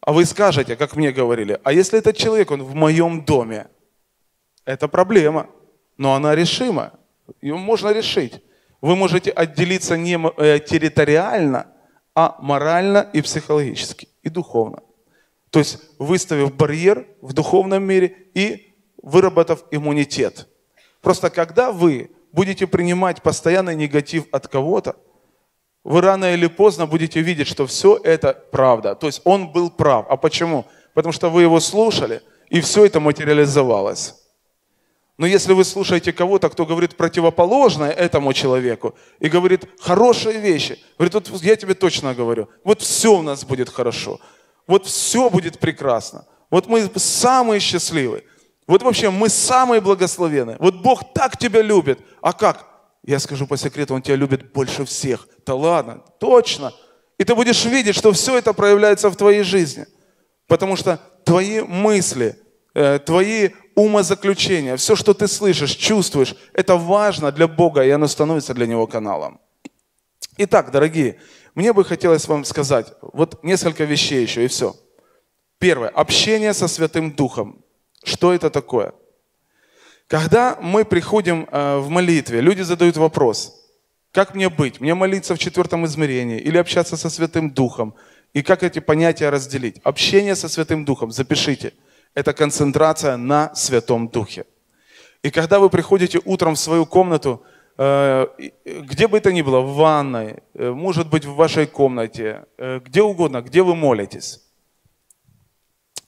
А вы скажете, как мне говорили, а если этот человек, он в моем доме? Это проблема, но она решима, ее можно решить. Вы можете отделиться не территориально, а морально и психологически, и духовно. То есть выставив барьер в духовном мире и выработав иммунитет. Просто когда вы будете принимать постоянный негатив от кого-то, вы рано или поздно будете видеть, что все это правда. То есть он был прав. А почему? Потому что вы его слушали, и все это материализовалось. Но если вы слушаете кого-то, кто говорит противоположное этому человеку и говорит хорошие вещи, говорит, вот я тебе точно говорю, вот все у нас будет хорошо, вот все будет прекрасно, вот мы самые счастливые, вот вообще мы самые благословенные, вот Бог так тебя любит. А как? Я скажу по секрету, Он тебя любит больше всех. Да ладно, точно. И ты будешь видеть, что все это проявляется в твоей жизни. Потому что твои мысли, твои умозаключения, все, что ты слышишь, чувствуешь, это важно для Бога, и оно становится для Него каналом. Итак, дорогие, мне бы хотелось вам сказать вот несколько вещей еще, и все. Первое. Общение со Святым Духом. Что это такое? Когда мы приходим в молитве, люди задают вопрос, как мне быть? Мне молиться в четвертом измерении или общаться со Святым Духом? И как эти понятия разделить? Общение со Святым Духом, запишите. Это концентрация на Святом Духе. И когда вы приходите утром в свою комнату, где бы это ни было, в ванной, может быть, в вашей комнате, где угодно, где вы молитесь,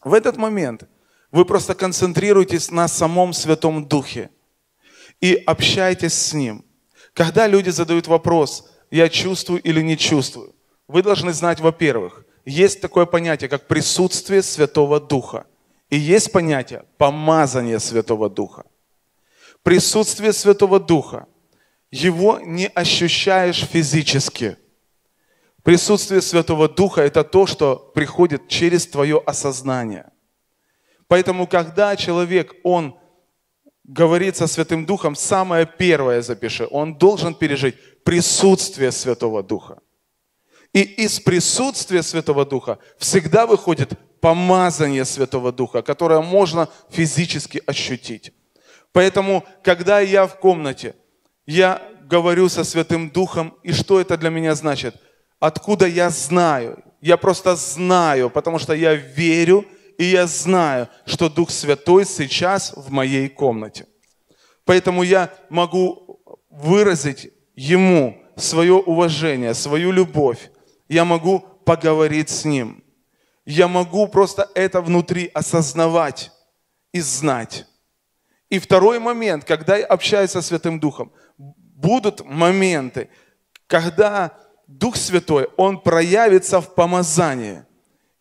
в этот момент вы просто концентрируетесь на самом Святом Духе и общаетесь с Ним. Когда люди задают вопрос, я чувствую или не чувствую, вы должны знать, во-первых, есть такое понятие, как присутствие Святого Духа. И есть понятие помазание Святого Духа. Присутствие Святого Духа. Его не ощущаешь физически. Присутствие Святого Духа – это то, что приходит через твое осознание. Поэтому, когда человек, он говорит со Святым Духом, самое первое запиши, он должен пережить присутствие Святого Духа. И из присутствия Святого Духа всегда выходит помазание Святого Духа, которое можно физически ощутить. Поэтому, когда я в комнате, я говорю со Святым Духом, и что это для меня значит? Откуда я знаю? Я просто знаю, потому что я верю, и я знаю, что Дух Святой сейчас в моей комнате. Поэтому я могу выразить Ему свое уважение, свою любовь. Я могу поговорить с Ним. Я могу просто это внутри осознавать и знать. И второй момент, когда я общаюсь со Святым Духом, будут моменты, когда Дух Святой, Он проявится в помазании.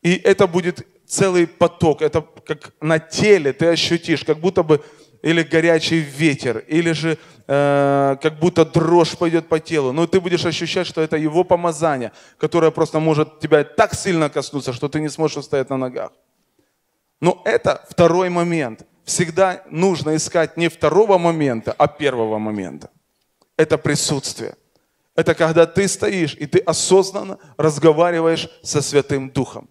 И это будет целый поток, это как на теле ты ощутишь, как будто бы или горячий ветер, или же как будто дрожь пойдет по телу. Но ты будешь ощущать, что это Его помазание, которое просто может тебя так сильно коснуться, что ты не сможешь устоять на ногах. Но это второй момент. Всегда нужно искать не второго момента, а первого момента. Это присутствие. Это когда ты стоишь, и ты осознанно разговариваешь со Святым Духом.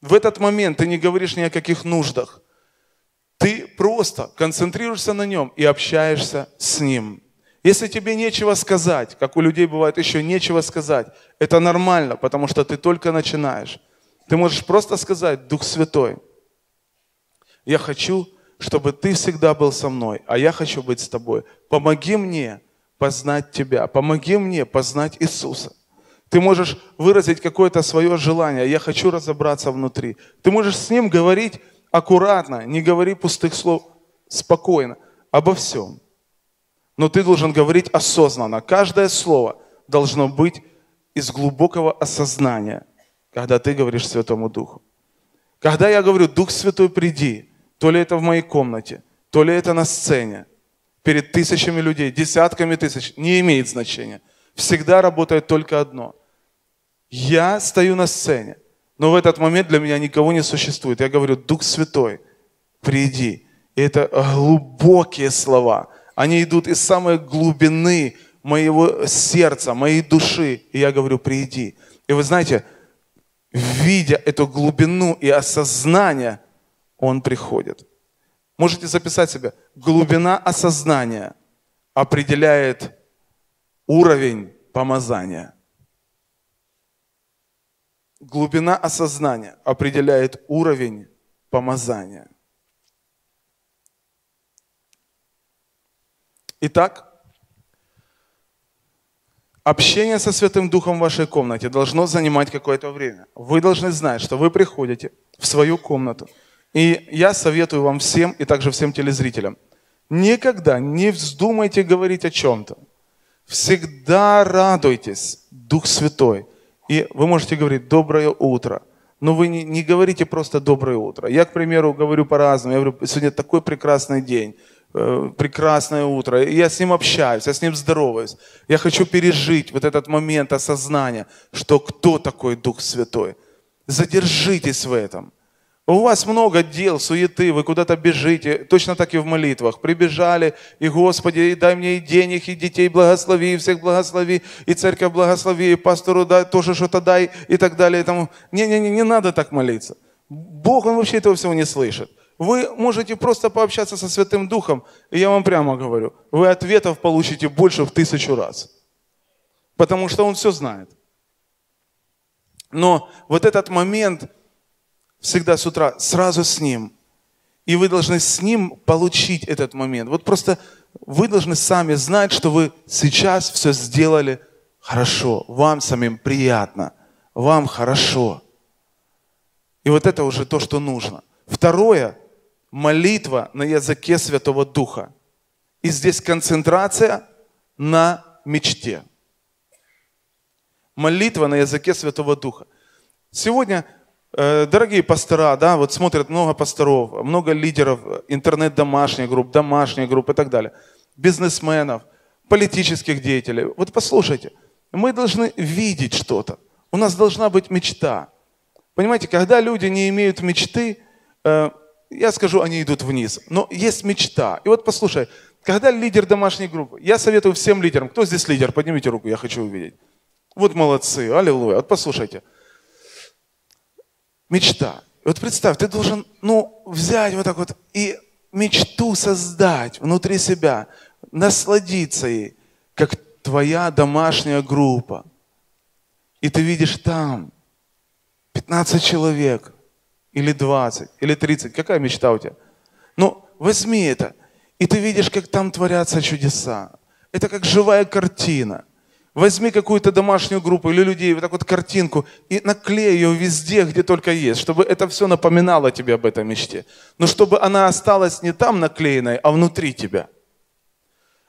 В этот момент ты не говоришь ни о каких нуждах. Ты просто концентрируешься на Нем и общаешься с Ним. Если тебе нечего сказать, как у людей бывает еще нечего сказать, это нормально, потому что ты только начинаешь. Ты можешь просто сказать: Дух Святой, я хочу, чтобы Ты всегда был со мной, а я хочу быть с Тобой. Помоги мне познать Тебя, помоги мне познать Иисуса. Ты можешь выразить какое-то свое желание, я хочу разобраться внутри. Ты можешь с Ним говорить аккуратно, не говори пустых слов, спокойно, обо всем. Но ты должен говорить осознанно. Каждое слово должно быть из глубокого осознания, когда ты говоришь Святому Духу. Когда я говорю: Дух Святой, приди, то ли это в моей комнате, то ли это на сцене, перед тысячами людей, десятками тысяч, не имеет значения. Всегда работает только одно. Я стою на сцене. Но в этот момент для меня никого не существует. Я говорю: Дух Святой, приди. И И это глубокие слова. Они идут из самой глубины моего сердца, моей души. И я говорю, приди. И вы знаете, видя эту глубину и осознание, он приходит. Можете записать себе. Глубина осознания определяет уровень помазания. Глубина осознания определяет уровень помазания. Итак, общение со Святым Духом в вашей комнате должно занимать какое-то время. Вы должны знать, что вы приходите в свою комнату. И я советую вам всем и также всем телезрителям. Никогда не вздумайте говорить о чем-то. Всегда радуйтесь, Дух Святой. И вы можете говорить «доброе утро», но вы не говорите просто «доброе утро». Я, к примеру, говорю по-разному. Я говорю, сегодня такой прекрасный день, прекрасное утро. И я с ним общаюсь, я с ним здороваюсь. Я хочу пережить вот этот момент осознания, что кто такой Дух Святой. Задержитесь в этом. У вас много дел, суеты, вы куда-то бежите, точно так и в молитвах. Прибежали, и Господи, и дай мне и денег, и детей благослови, и всех благослови, и церковь благослови, и пастору дай, тоже что-то дай, и так далее. Не надо так молиться. Бог, Он вообще этого всего не слышит. Вы можете просто пообщаться со Святым Духом, и я вам прямо говорю, вы ответов получите больше в 1000 раз. Потому что Он все знает. Но вот этот момент... Всегда с утра, сразу с Ним. И вы должны с Ним получить этот момент. Вот просто вы должны сами знать, что вы сейчас все сделали хорошо. Вам самим приятно. Вам хорошо. И вот это уже то, что нужно. Второе. Молитва на языке Святого Духа. И здесь концентрация на мечте. Молитва на языке Святого Духа. Сегодня... Дорогие пастора, да, вот смотрят много пасторов, много лидеров интернет-домашних групп и так далее, бизнесменов, политических деятелей. Вот послушайте, мы должны видеть что-то. У нас должна быть мечта. Понимаете, когда люди не имеют мечты, я скажу, они идут вниз. Но есть мечта. И вот послушай, когда лидер домашней группы, я советую всем лидерам, кто здесь лидер, поднимите руку, я хочу увидеть. Вот молодцы, аллилуйя. Вот послушайте. Мечта. Вот представь, ты должен, взять вот так вот и мечту создать внутри себя, насладиться ей, как твоя домашняя группа. И ты видишь там 15 человек, или 20, или 30. Какая мечта у тебя? Возьми это, и ты видишь, как там творятся чудеса. Это как живая картина. Возьми какую-то домашнюю группу или людей, вот так вот картинку, и наклей ее везде, где только есть, чтобы это все напоминало тебе об этой мечте. Но чтобы она осталась не там наклеенной, а внутри тебя.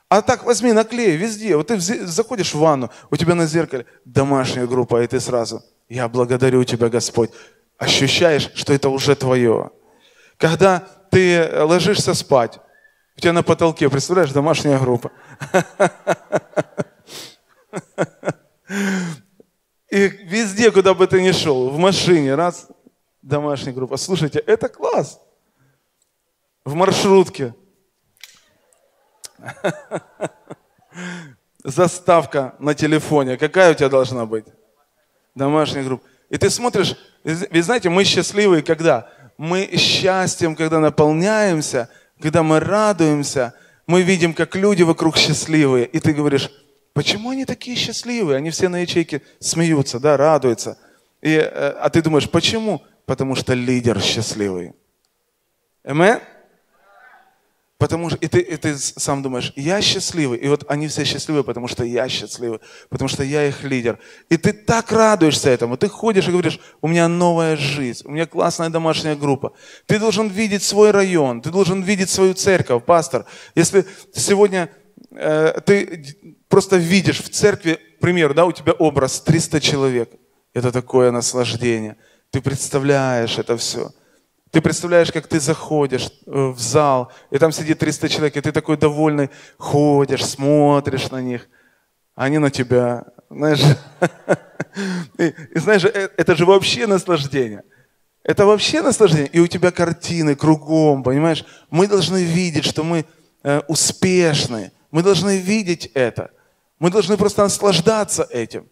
А так возьми, наклей везде. Вот ты заходишь в ванну, у тебя на зеркале домашняя группа, и ты сразу: «Я благодарю тебя, Господь». Ощущаешь, что это уже твое. Когда ты ложишься спать, у тебя на потолке, представляешь, домашняя группа. И везде, куда бы ты ни шел, в машине, раз, домашняя группа. Слушайте, это класс. В маршрутке. Заставка на телефоне. Какая у тебя должна быть? Домашняя группа. И ты смотришь, вы знаете, мы счастливые, когда? Мы счастьем, когда наполняемся, когда мы радуемся, мы видим, как люди вокруг счастливые. И ты говоришь: почему они такие счастливые? Они все на ячейке смеются, да, радуются. А ты думаешь, почему? Потому что лидер счастливый. Аминь? И ты сам думаешь: я счастливый. И вот они все счастливы, потому что я счастливый, потому что я их лидер. И ты так радуешься этому. Ты ходишь и говоришь: у меня новая жизнь, у меня классная домашняя группа. Ты должен видеть свой район, ты должен видеть свою церковь, пастор. Если сегодня ты просто видишь в церкви, к примеру, да, у тебя образ 300 человек. Это такое наслаждение. Ты представляешь это все. Ты представляешь, как ты заходишь в зал, и там сидит 300 человек, и ты такой довольный, ходишь, смотришь на них, а они на тебя. Знаешь, это же вообще наслаждение. Это вообще наслаждение. И у тебя картины кругом, понимаешь? Мы должны видеть, что мы успешны. Мы должны видеть это. Мы должны просто наслаждаться этим.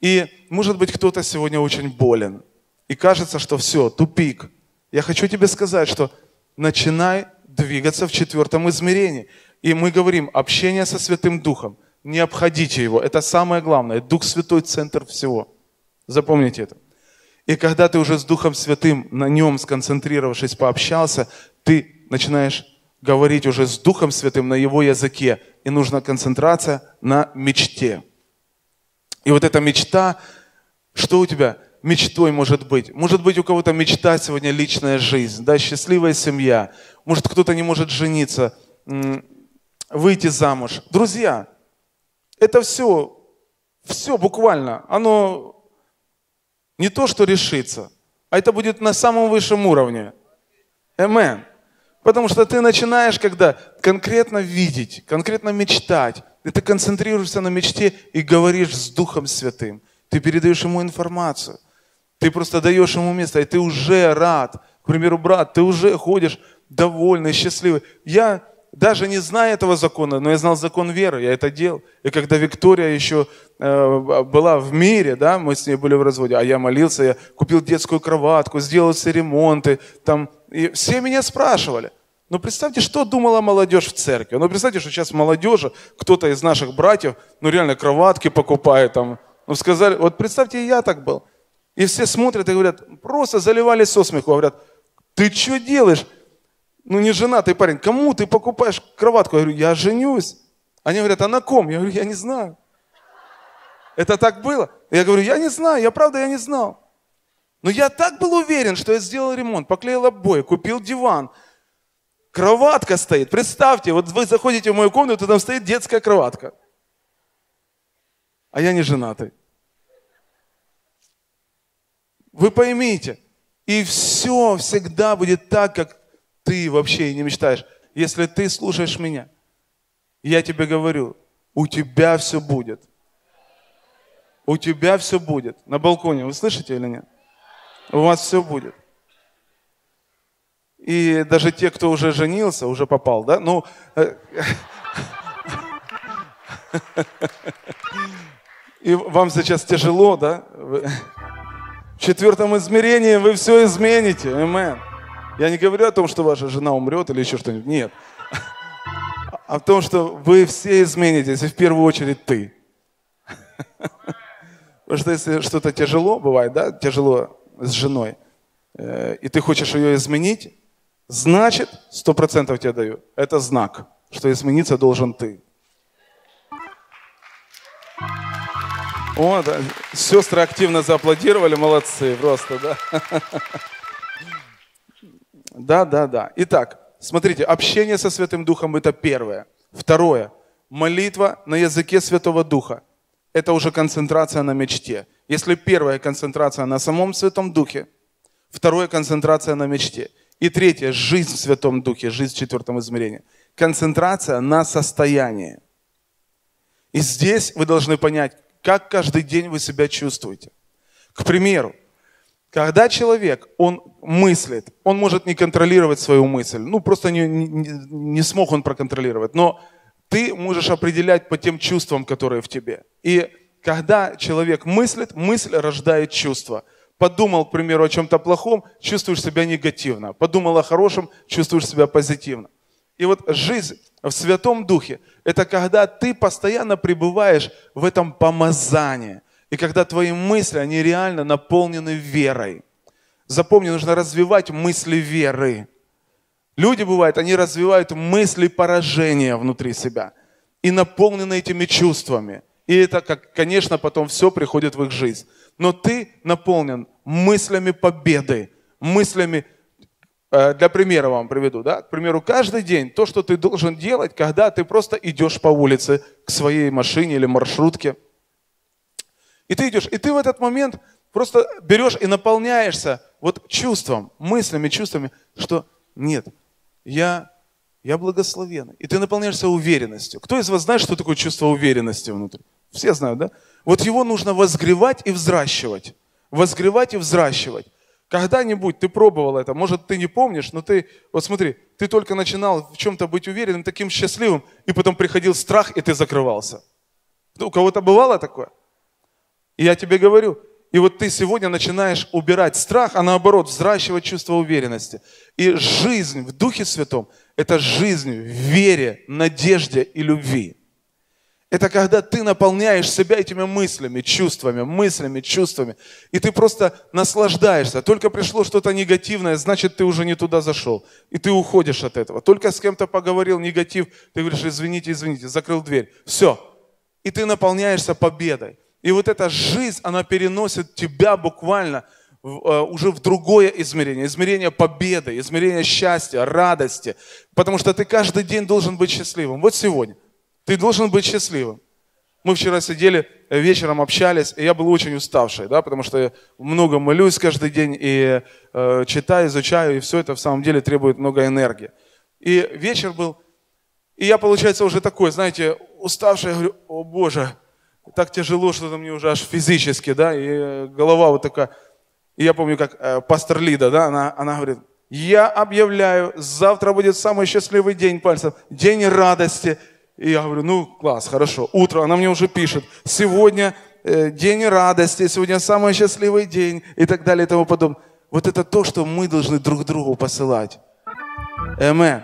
И, может быть, кто-то сегодня очень болен. И кажется, что все, тупик. Я хочу тебе сказать, что начинай двигаться в четвертом измерении. И мы говорим, общение со Святым Духом. Не обходите его. Это самое главное. Дух Святой – центр всего. Запомните это. И когда ты уже с Духом Святым, на нем сконцентрировавшись, пообщался, ты начинаешь говорить уже с Духом Святым на его языке. И нужна концентрация на мечте. И вот эта мечта, что у тебя мечтой может быть? Может быть, у кого-то мечта сегодня личная жизнь, да, счастливая семья. Может, кто-то не может жениться, выйти замуж. Друзья, это все буквально, оно не то, что решится, а это будет на самом высшем уровне. Amen. Потому что ты начинаешь, когда конкретно видеть, конкретно мечтать, и ты концентрируешься на мечте и говоришь с Духом Святым. Ты передаешь ему информацию. Ты просто даешь ему место, и ты уже рад. К примеру, брат, ты уже ходишь довольный, счастливый. Я даже не знаю этого закона, но я знал закон веры, я это делал. И когда Виктория еще была в мире, да, мы с ней были в разводе, а я молился, я купил детскую кроватку, сделал все ремонты. Там, и все меня спрашивали. Но представьте, что думала молодежь в церкви. Ну, представьте, что сейчас молодежи, кто-то из наших братьев, ну, реально кроватки покупает там. Ну, сказали, вот представьте, и я так был. И все смотрят и говорят, просто заливались со смеху. Говорят, ты что делаешь? Ну, не женатый парень, кому ты покупаешь кроватку? Я говорю, я женюсь. Они говорят, а на ком? Я говорю, я не знаю. Это так было? Я говорю, я не знаю, я правда, я не знал. Но я так был уверен, что я сделал ремонт, поклеил обои, купил диван. Кроватка стоит. Представьте, вот вы заходите в мою комнату, там стоит детская кроватка. А я не женатый. Вы поймите, и все всегда будет так, как ты вообще и не мечтаешь. Если ты слушаешь меня, я тебе говорю, у тебя все будет. У тебя все будет. На балконе, вы слышите или нет? У вас все будет. И даже те, кто уже женился, уже попал, да? Ну, и вам сейчас тяжело, да? В четвертом измерении вы все измените. Amen. Я не говорю о том, что ваша жена умрет или еще что-нибудь. Нет. А в том, что вы все изменитесь, и в первую очередь ты. Потому что если что-то тяжело бывает, да, тяжело с женой, и ты хочешь ее изменить, значит, 100% тебе даю. Это знак, что измениться должен ты. О, да. Сестры активно зааплодировали, молодцы, просто, да. Да. Итак, смотрите, общение со Святым Духом – это первое. Второе – молитва на языке Святого Духа. Это уже концентрация на мечте. Если первая концентрация на самом Святом Духе, второе – концентрация на мечте. И третье – жизнь в Святом Духе, жизнь в четвертом измерении. Концентрация на состоянии. И здесь вы должны понять, как каждый день вы себя чувствуете. К примеру, когда человек, он мыслит, он может не контролировать свою мысль, ну просто не смог он проконтролировать, но ты можешь определять по тем чувствам, которые в тебе. И когда человек мыслит, мысль рождает чувства. Подумал, к примеру, о чем-то плохом, чувствуешь себя негативно. Подумал о хорошем, чувствуешь себя позитивно. И вот жизнь в Святом Духе – это когда ты постоянно пребываешь в этом помазании. И когда твои мысли, они реально наполнены верой. Запомни, нужно развивать мысли веры. Люди, бывают, они развивают мысли поражения внутри себя. И наполнены этими чувствами. И это, как, конечно, потом все приходит в их жизнь. Но ты наполнен мыслями победы, мыслями. Для примера вам приведу, да? К примеру, каждый день то, что ты должен делать, когда ты просто идешь по улице к своей машине или маршрутке. И ты идешь, и ты в этот момент просто берешь и наполняешься вот чувством, мыслями, чувствами, что нет, я благословенный. И ты наполняешься уверенностью. Кто из вас знает, что такое чувство уверенности внутри? Все знают, да? Вот его нужно возгревать и взращивать. Когда-нибудь ты пробовал это, может, ты не помнишь, но ты, вот смотри, ты только начинал в чем-то быть уверенным, таким счастливым, и потом приходил страх, и ты закрывался. У кого-то бывало такое? И я тебе говорю, и вот ты сегодня начинаешь убирать страх, а наоборот, взращивать чувство уверенности. И жизнь в Духе Святом – это жизнь в вере, надежде и любви. Это когда ты наполняешь себя этими мыслями, чувствами, и ты просто наслаждаешься. Только пришло что-то негативное, значит, ты уже не туда зашел, и ты уходишь от этого. Только с кем-то поговорил негатив, ты говоришь, извините, закрыл дверь. Все. И ты наполняешься победой. И вот эта жизнь, она переносит тебя буквально уже в другое измерение. Измерение победы, измерение счастья, радости. Потому что ты каждый день должен быть счастливым. Вот сегодня. Ты должен быть счастливым. Мы вчера сидели, вечером общались, и я был очень уставший, да, потому что я много молюсь каждый день, и читаю, изучаю, и все это в самом деле требует много энергии. И вечер был, и я, получается, уже такой, знаете, уставший, я говорю, о Боже, так тяжело, что-то мне уже аж физически, да, и голова вот такая. И я помню, как пастор Лида, да, она говорит, я объявляю, завтра будет самый счастливый день пальцев, день радости. И я говорю, ну класс, хорошо. Утро, она мне уже пишет, сегодня день радости, сегодня самый счастливый день и так далее и тому подобное. Вот это то, что мы должны друг другу посылать. Аминь.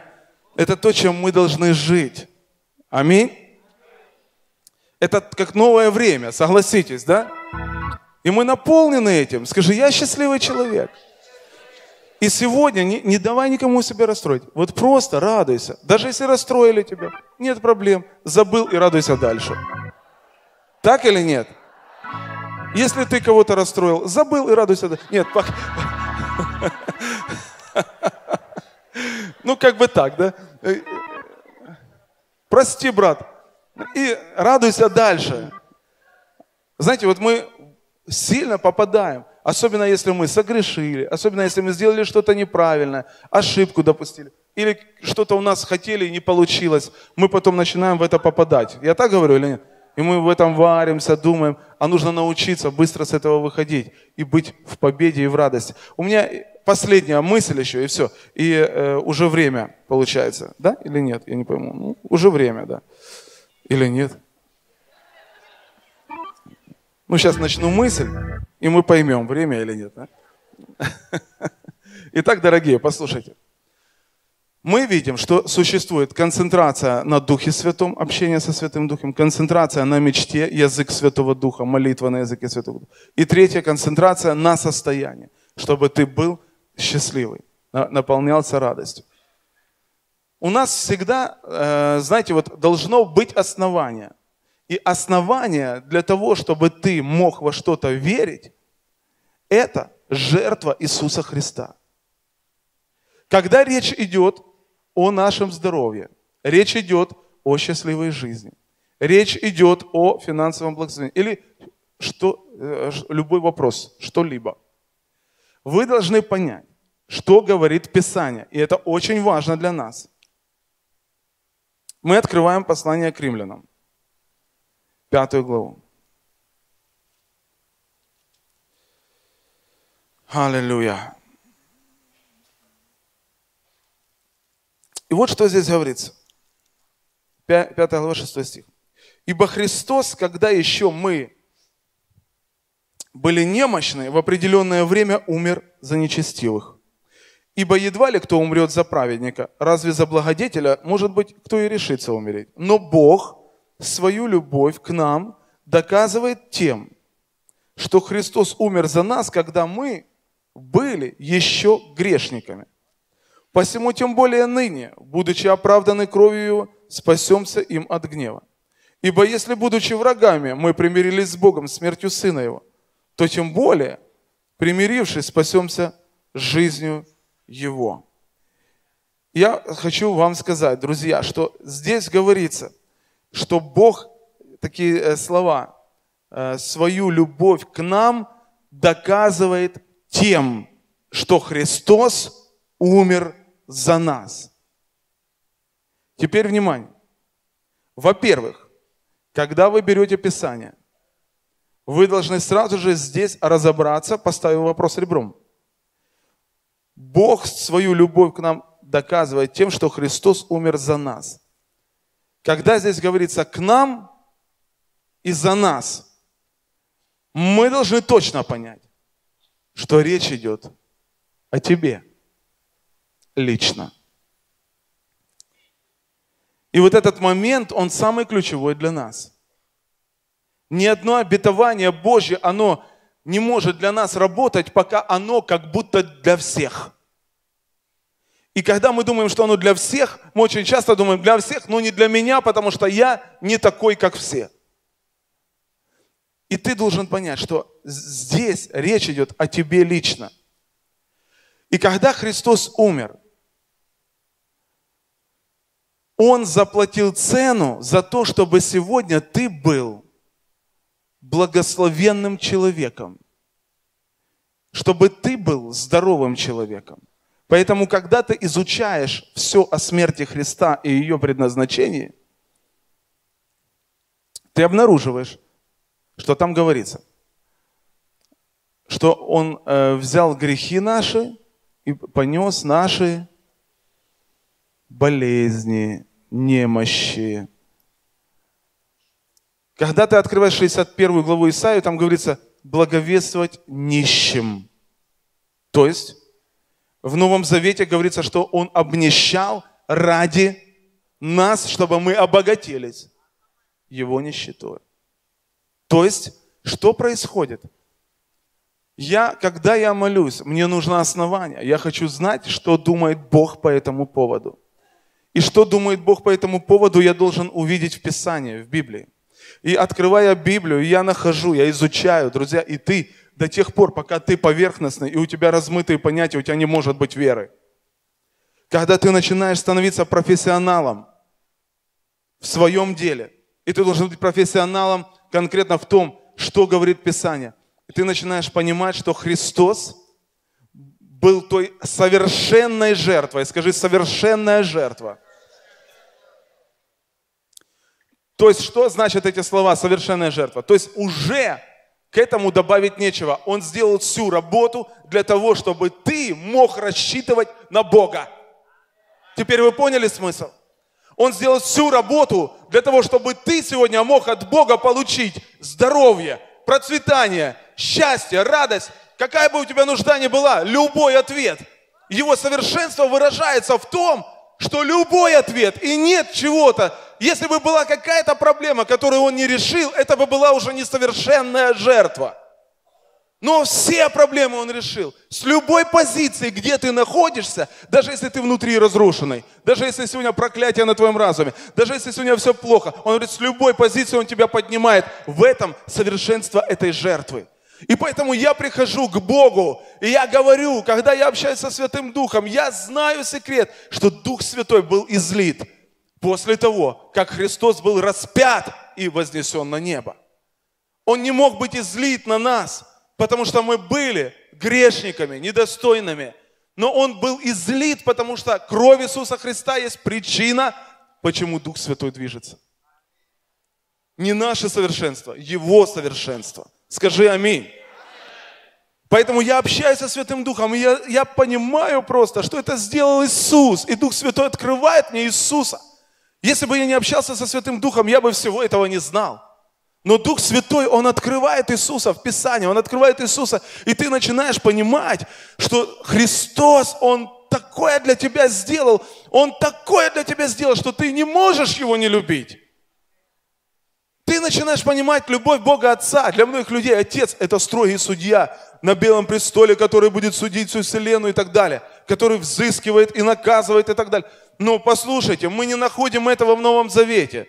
Это то, чем мы должны жить. Аминь. Это как новое время, согласитесь, да? И мы наполнены этим. Скажи, я счастливый человек. И сегодня не давай никому себя расстроить. Вот просто радуйся. Даже если расстроили тебя, нет проблем. Забыл и радуйся дальше. Так или нет? Если ты кого-то расстроил, забыл и радуйся дальше. Нет, пока. Ну, как бы так, да? Прости, брат. И радуйся дальше. Знаете, вот мы сильно попадаем. Особенно, если мы согрешили, особенно, если мы сделали что-то неправильное, ошибку допустили, или что-то у нас хотели и не получилось, мы потом начинаем в это попадать. Я так говорю или нет? И мы в этом варимся, думаем, а нужно научиться быстро с этого выходить и быть в победе и в радости. У меня последняя мысль еще, и все. И уже время получается, да или нет? Я не пойму. Ну, уже время, да. Или нет? Ну, сейчас начну мысль, и мы поймем, время или нет. Да? Итак, дорогие, послушайте. Мы видим, что существует концентрация на Духе Святом, общение со Святым Духом, концентрация на мечте, язык Святого Духа, молитва на языке Святого Духа. И третья, концентрация на состоянии, чтобы ты был счастливый, наполнялся радостью. У нас всегда, знаете, вот должно быть основание. И основание для того, чтобы ты мог во что-то верить, это жертва Иисуса Христа. Когда речь идет о нашем здоровье, речь идет о счастливой жизни, речь идет о финансовом благословении или любой вопрос, что-либо. Вы должны понять, что говорит Писание, и это очень важно для нас. Мы открываем послание к Римлянам. 5 главу. Аллилуйя. И вот что здесь говорится. 5 глава, 6 стих. Ибо Христос, когда еще мы были немощны, в определенное время умер за нечестивых. Ибо едва ли кто умрет за праведника, разве за благодетеля, может быть, кто и решится умереть. Но Бог свою любовь к нам доказывает тем, что Христос умер за нас, когда мы были еще грешниками. Посему тем более ныне, будучи оправданы кровью Его, спасемся им от гнева. Ибо если, будучи врагами, мы примирились с Богом смертью Сына Его, то тем более, примирившись, спасемся жизнью Его. Я хочу вам сказать, друзья, что здесь говорится, что Бог, такие слова, свою любовь к нам доказывает тем, что Христос умер за нас. Теперь внимание. Во-первых, когда вы берете Писание, вы должны сразу же здесь разобраться, поставив вопрос ребром. Бог свою любовь к нам доказывает тем, что Христос умер за нас. Когда здесь говорится «к нам» и «за нас», мы должны точно понять, что речь идет о тебе лично. И вот этот момент, он самый ключевой для нас. Ни одно обетование Божье, оно не может для нас работать, пока оно как будто для всех. И когда мы думаем, что оно для всех, мы очень часто думаем, для всех, но не для меня, потому что я не такой, как все. И ты должен понять, что здесь речь идет о тебе лично. И когда Христос умер, Он заплатил цену за то, чтобы сегодня ты был благословенным человеком, чтобы ты был здоровым человеком. Поэтому, когда ты изучаешь все о смерти Христа и ее предназначении, ты обнаруживаешь, что там говорится, что Он взял грехи наши и понес наши болезни, немощи. Когда ты открываешь 61 главу Исаии, там говорится «благовествовать нищим». То есть в Новом Завете говорится, что Он обнищал ради нас, чтобы мы обогатились Его нищетой. То есть что происходит? Когда я молюсь, мне нужно основание. Я хочу знать, что думает Бог по этому поводу. И что думает Бог по этому поводу, я должен увидеть в Писании, в Библии. И открывая Библию, я нахожу, я изучаю, друзья, и ты до тех пор, пока ты поверхностный, и у тебя размытые понятия, у тебя не может быть веры. Когда ты начинаешь становиться профессионалом в своем деле, и ты должен быть профессионалом конкретно в том, что говорит Писание, ты начинаешь понимать, что Христос был той совершенной жертвой. Скажи, совершенная жертва. То есть, что значат эти слова «совершенная жертва»? То есть, уже к этому добавить нечего. Он сделал всю работу для того, чтобы ты мог рассчитывать на Бога. Теперь вы поняли смысл? Он сделал всю работу для того, чтобы ты сегодня мог от Бога получить здоровье, процветание, счастье, радость. Какая бы у тебя нужда ни была, любой ответ. Его совершенство выражается в том, что любой ответ, и нет чего-то. Если бы была какая-то проблема, которую он не решил, это бы была уже несовершенная жертва. Но все проблемы он решил. С любой позиции, где ты находишься, даже если ты внутри разрушенный, даже если сегодня проклятие на твоем разуме, даже если сегодня все плохо, он говорит, с любой позиции он тебя поднимает. В этом совершенство этой жертвы. И поэтому я прихожу к Богу, и я говорю, когда я общаюсь со Святым Духом, я знаю секрет, что Дух Святой был излит после того, как Христос был распят и вознесен на небо. Он не мог быть излит на нас, потому что мы были грешниками, недостойными. Но Он был излит, потому что кровь Иисуса Христа есть причина, почему Дух Святой движется. Не наше совершенство, Его совершенство. Скажи аминь. Поэтому я общаюсь со Святым Духом, и я понимаю просто, что это сделал Иисус. И Дух Святой открывает мне Иисуса. Если бы я не общался со Святым Духом, я бы всего этого не знал. Но Дух Святой, Он открывает Иисуса в Писании, Он открывает Иисуса. И ты начинаешь понимать, что Христос, Он такое для тебя сделал. Он такое для тебя сделал, что ты не можешь Его не любить. Ты начинаешь понимать любовь Бога Отца. Для многих людей Отец – это строгий судья на белом престоле, который будет судить всю вселенную и так далее, который взыскивает и наказывает и так далее. Но послушайте, мы не находим этого в Новом Завете.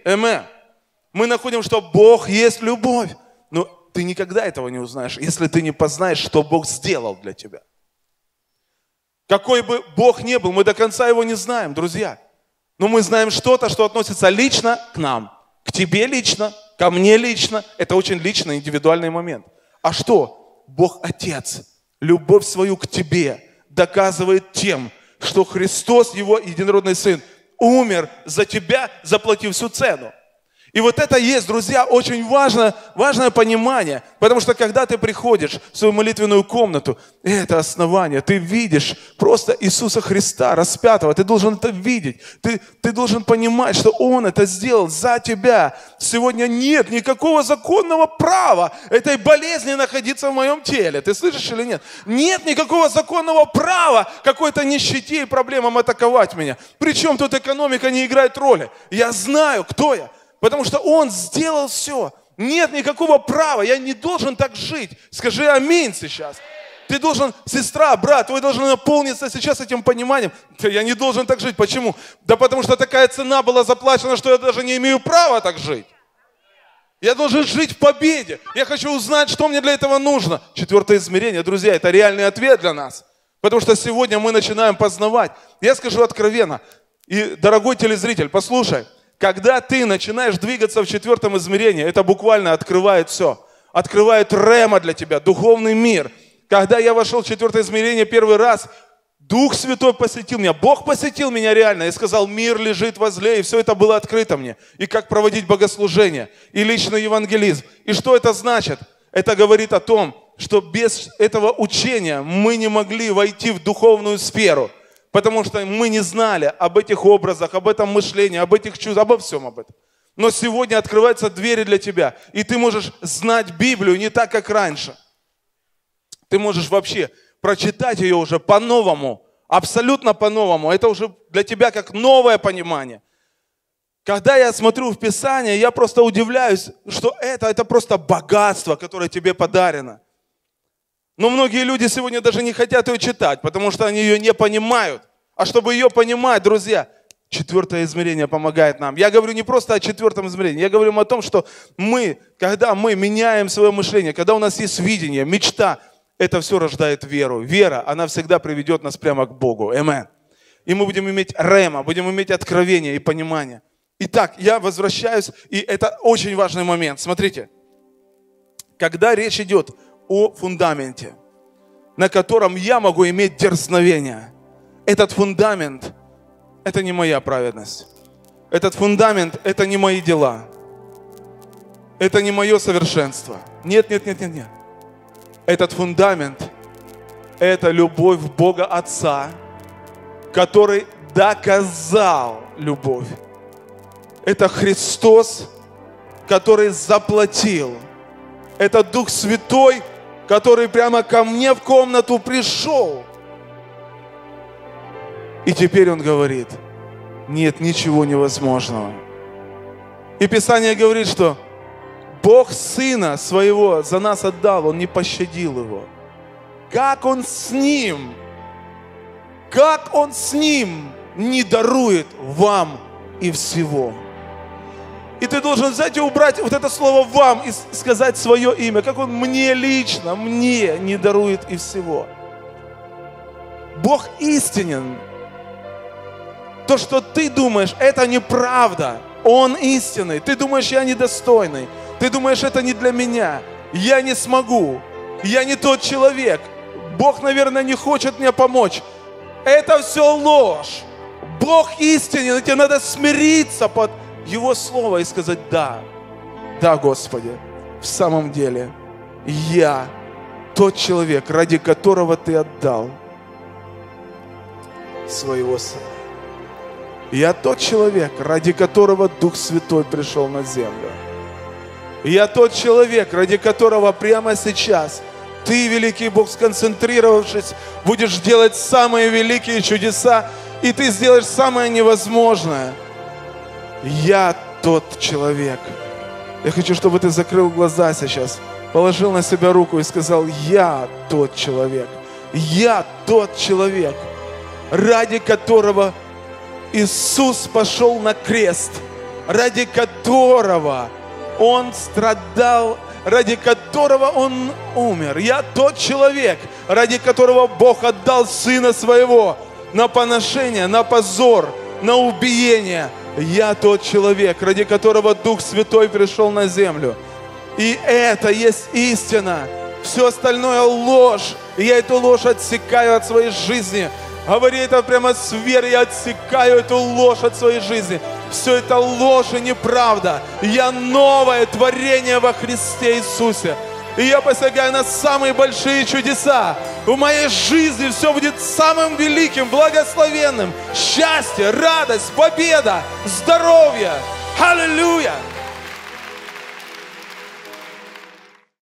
Мы находим, что Бог есть любовь. Но ты никогда этого не узнаешь, если ты не познаешь, что Бог сделал для тебя. Какой бы Бог ни был, мы до конца Его не знаем, друзья. Но мы знаем что-то, что относится лично к нам, к тебе лично. Ко мне лично, это очень личный, индивидуальный момент. А что? Бог Отец, любовь свою к тебе доказывает тем, что Христос, Его единородный Сын, умер за тебя, заплатив всю цену. И вот это есть, друзья, очень важное понимание. Потому что когда ты приходишь в свою молитвенную комнату, это основание. Ты видишь просто Иисуса Христа распятого. Ты должен это видеть. Ты должен понимать, что Он это сделал за тебя. Сегодня нет никакого законного права этой болезни находиться в моем теле. Ты слышишь или нет? Нет никакого законного права какой-то нищете и проблемам атаковать меня. Причем тут экономика не играет роли. Я знаю, кто я. Потому что Он сделал все. Нет никакого права. Я не должен так жить. Скажи аминь сейчас. Ты должен, сестра, брат, вы должны наполниться сейчас этим пониманием. Я не должен так жить. Почему? Да потому что такая цена была заплачена, что я даже не имею права так жить. Я должен жить в победе. Я хочу узнать, что мне для этого нужно. Четвертое измерение, друзья, это реальный ответ для нас. Потому что сегодня мы начинаем познавать. Я скажу откровенно. И, дорогой телезритель, послушай. Когда ты начинаешь двигаться в четвертом измерении, это буквально открывает все. Открывает рема для тебя, духовный мир. Когда я вошел в четвертое измерение первый раз, Дух Святой посетил меня. Бог посетил меня реально и сказал, мир лежит возле. И все это было открыто мне. И как проводить богослужение, и личный евангелизм. И что это значит? Это говорит о том, что без этого учения мы не могли войти в духовную сферу. Потому что мы не знали об этих образах, об этом мышлении, об этих чувствах, обо всем об этом. Но сегодня открываются двери для тебя. И ты можешь знать Библию не так, как раньше. Ты можешь вообще прочитать ее уже по-новому, абсолютно по-новому. Это уже для тебя как новое понимание. Когда я смотрю в Писание, я просто удивляюсь, что это просто богатство, которое тебе подарено. Но многие люди сегодня даже не хотят ее читать, потому что они ее не понимают. А чтобы ее понимать, друзья, четвертое измерение помогает нам. Я говорю не просто о четвертом измерении, я говорю о том, что мы, когда мы меняем свое мышление, когда у нас есть видение, мечта, это все рождает веру. Вера, она всегда приведет нас прямо к Богу. Аминь. И мы будем иметь рема, будем иметь откровение и понимание. Итак, я возвращаюсь, и это очень важный момент. Смотрите, когда речь идет о фундаменте, на котором я могу иметь дерзновение. Этот фундамент – это не моя праведность. Этот фундамент – это не мои дела. Это не мое совершенство. Нет. Этот фундамент – это любовь Бога Отца, который доказал любовь. Это Христос, который заплатил. Это Дух Святой, который прямо ко мне в комнату пришел. И теперь Он говорит, нет ничего невозможного. И Писание говорит, что Бог Сына Своего за нас отдал, Он не пощадил Его. Как Он с Ним, не дарует вам и всего. И ты должен взять и убрать вот это слово «вам» и сказать свое имя. Как Он мне лично, мне не дарует и всего. Бог истинен. То, что ты думаешь, это неправда. Он истинный. Ты думаешь, я недостойный. Ты думаешь, это не для меня. Я не смогу. Я не тот человек. Бог, наверное, не хочет мне помочь. Это все ложь. Бог истинен. И тебе надо смириться под Его Слово и сказать «Да, да, Господи, в самом деле я тот человек, ради которого Ты отдал Своего Сына. Я тот человек, ради которого Дух Святой пришел на землю. Я тот человек, ради которого прямо сейчас Ты, великий Бог, сконцентрировавшись, будешь делать самые великие чудеса, и Ты сделаешь самое невозможное». Я тот человек. Я хочу, чтобы ты закрыл глаза сейчас, положил на себя руку и сказал, я тот человек. Я тот человек, ради которого Иисус пошел на крест, ради которого Он страдал, ради которого Он умер. Я тот человек, ради которого Бог отдал Сына Своего на поношение, на позор, на убиение. Я тот человек, ради которого Дух Святой пришел на землю. И это есть истина. Все остальное ложь. И я эту ложь отсекаю от своей жизни. Говори это прямо с верой. Я отсекаю эту ложь от своей жизни. Все это ложь и неправда. Я новое творение во Христе Иисусе. И я посягаю на самые большие чудеса. В моей жизни все будет самым великим, благословенным. Счастье, радость, победа, здоровье. Аллилуйя!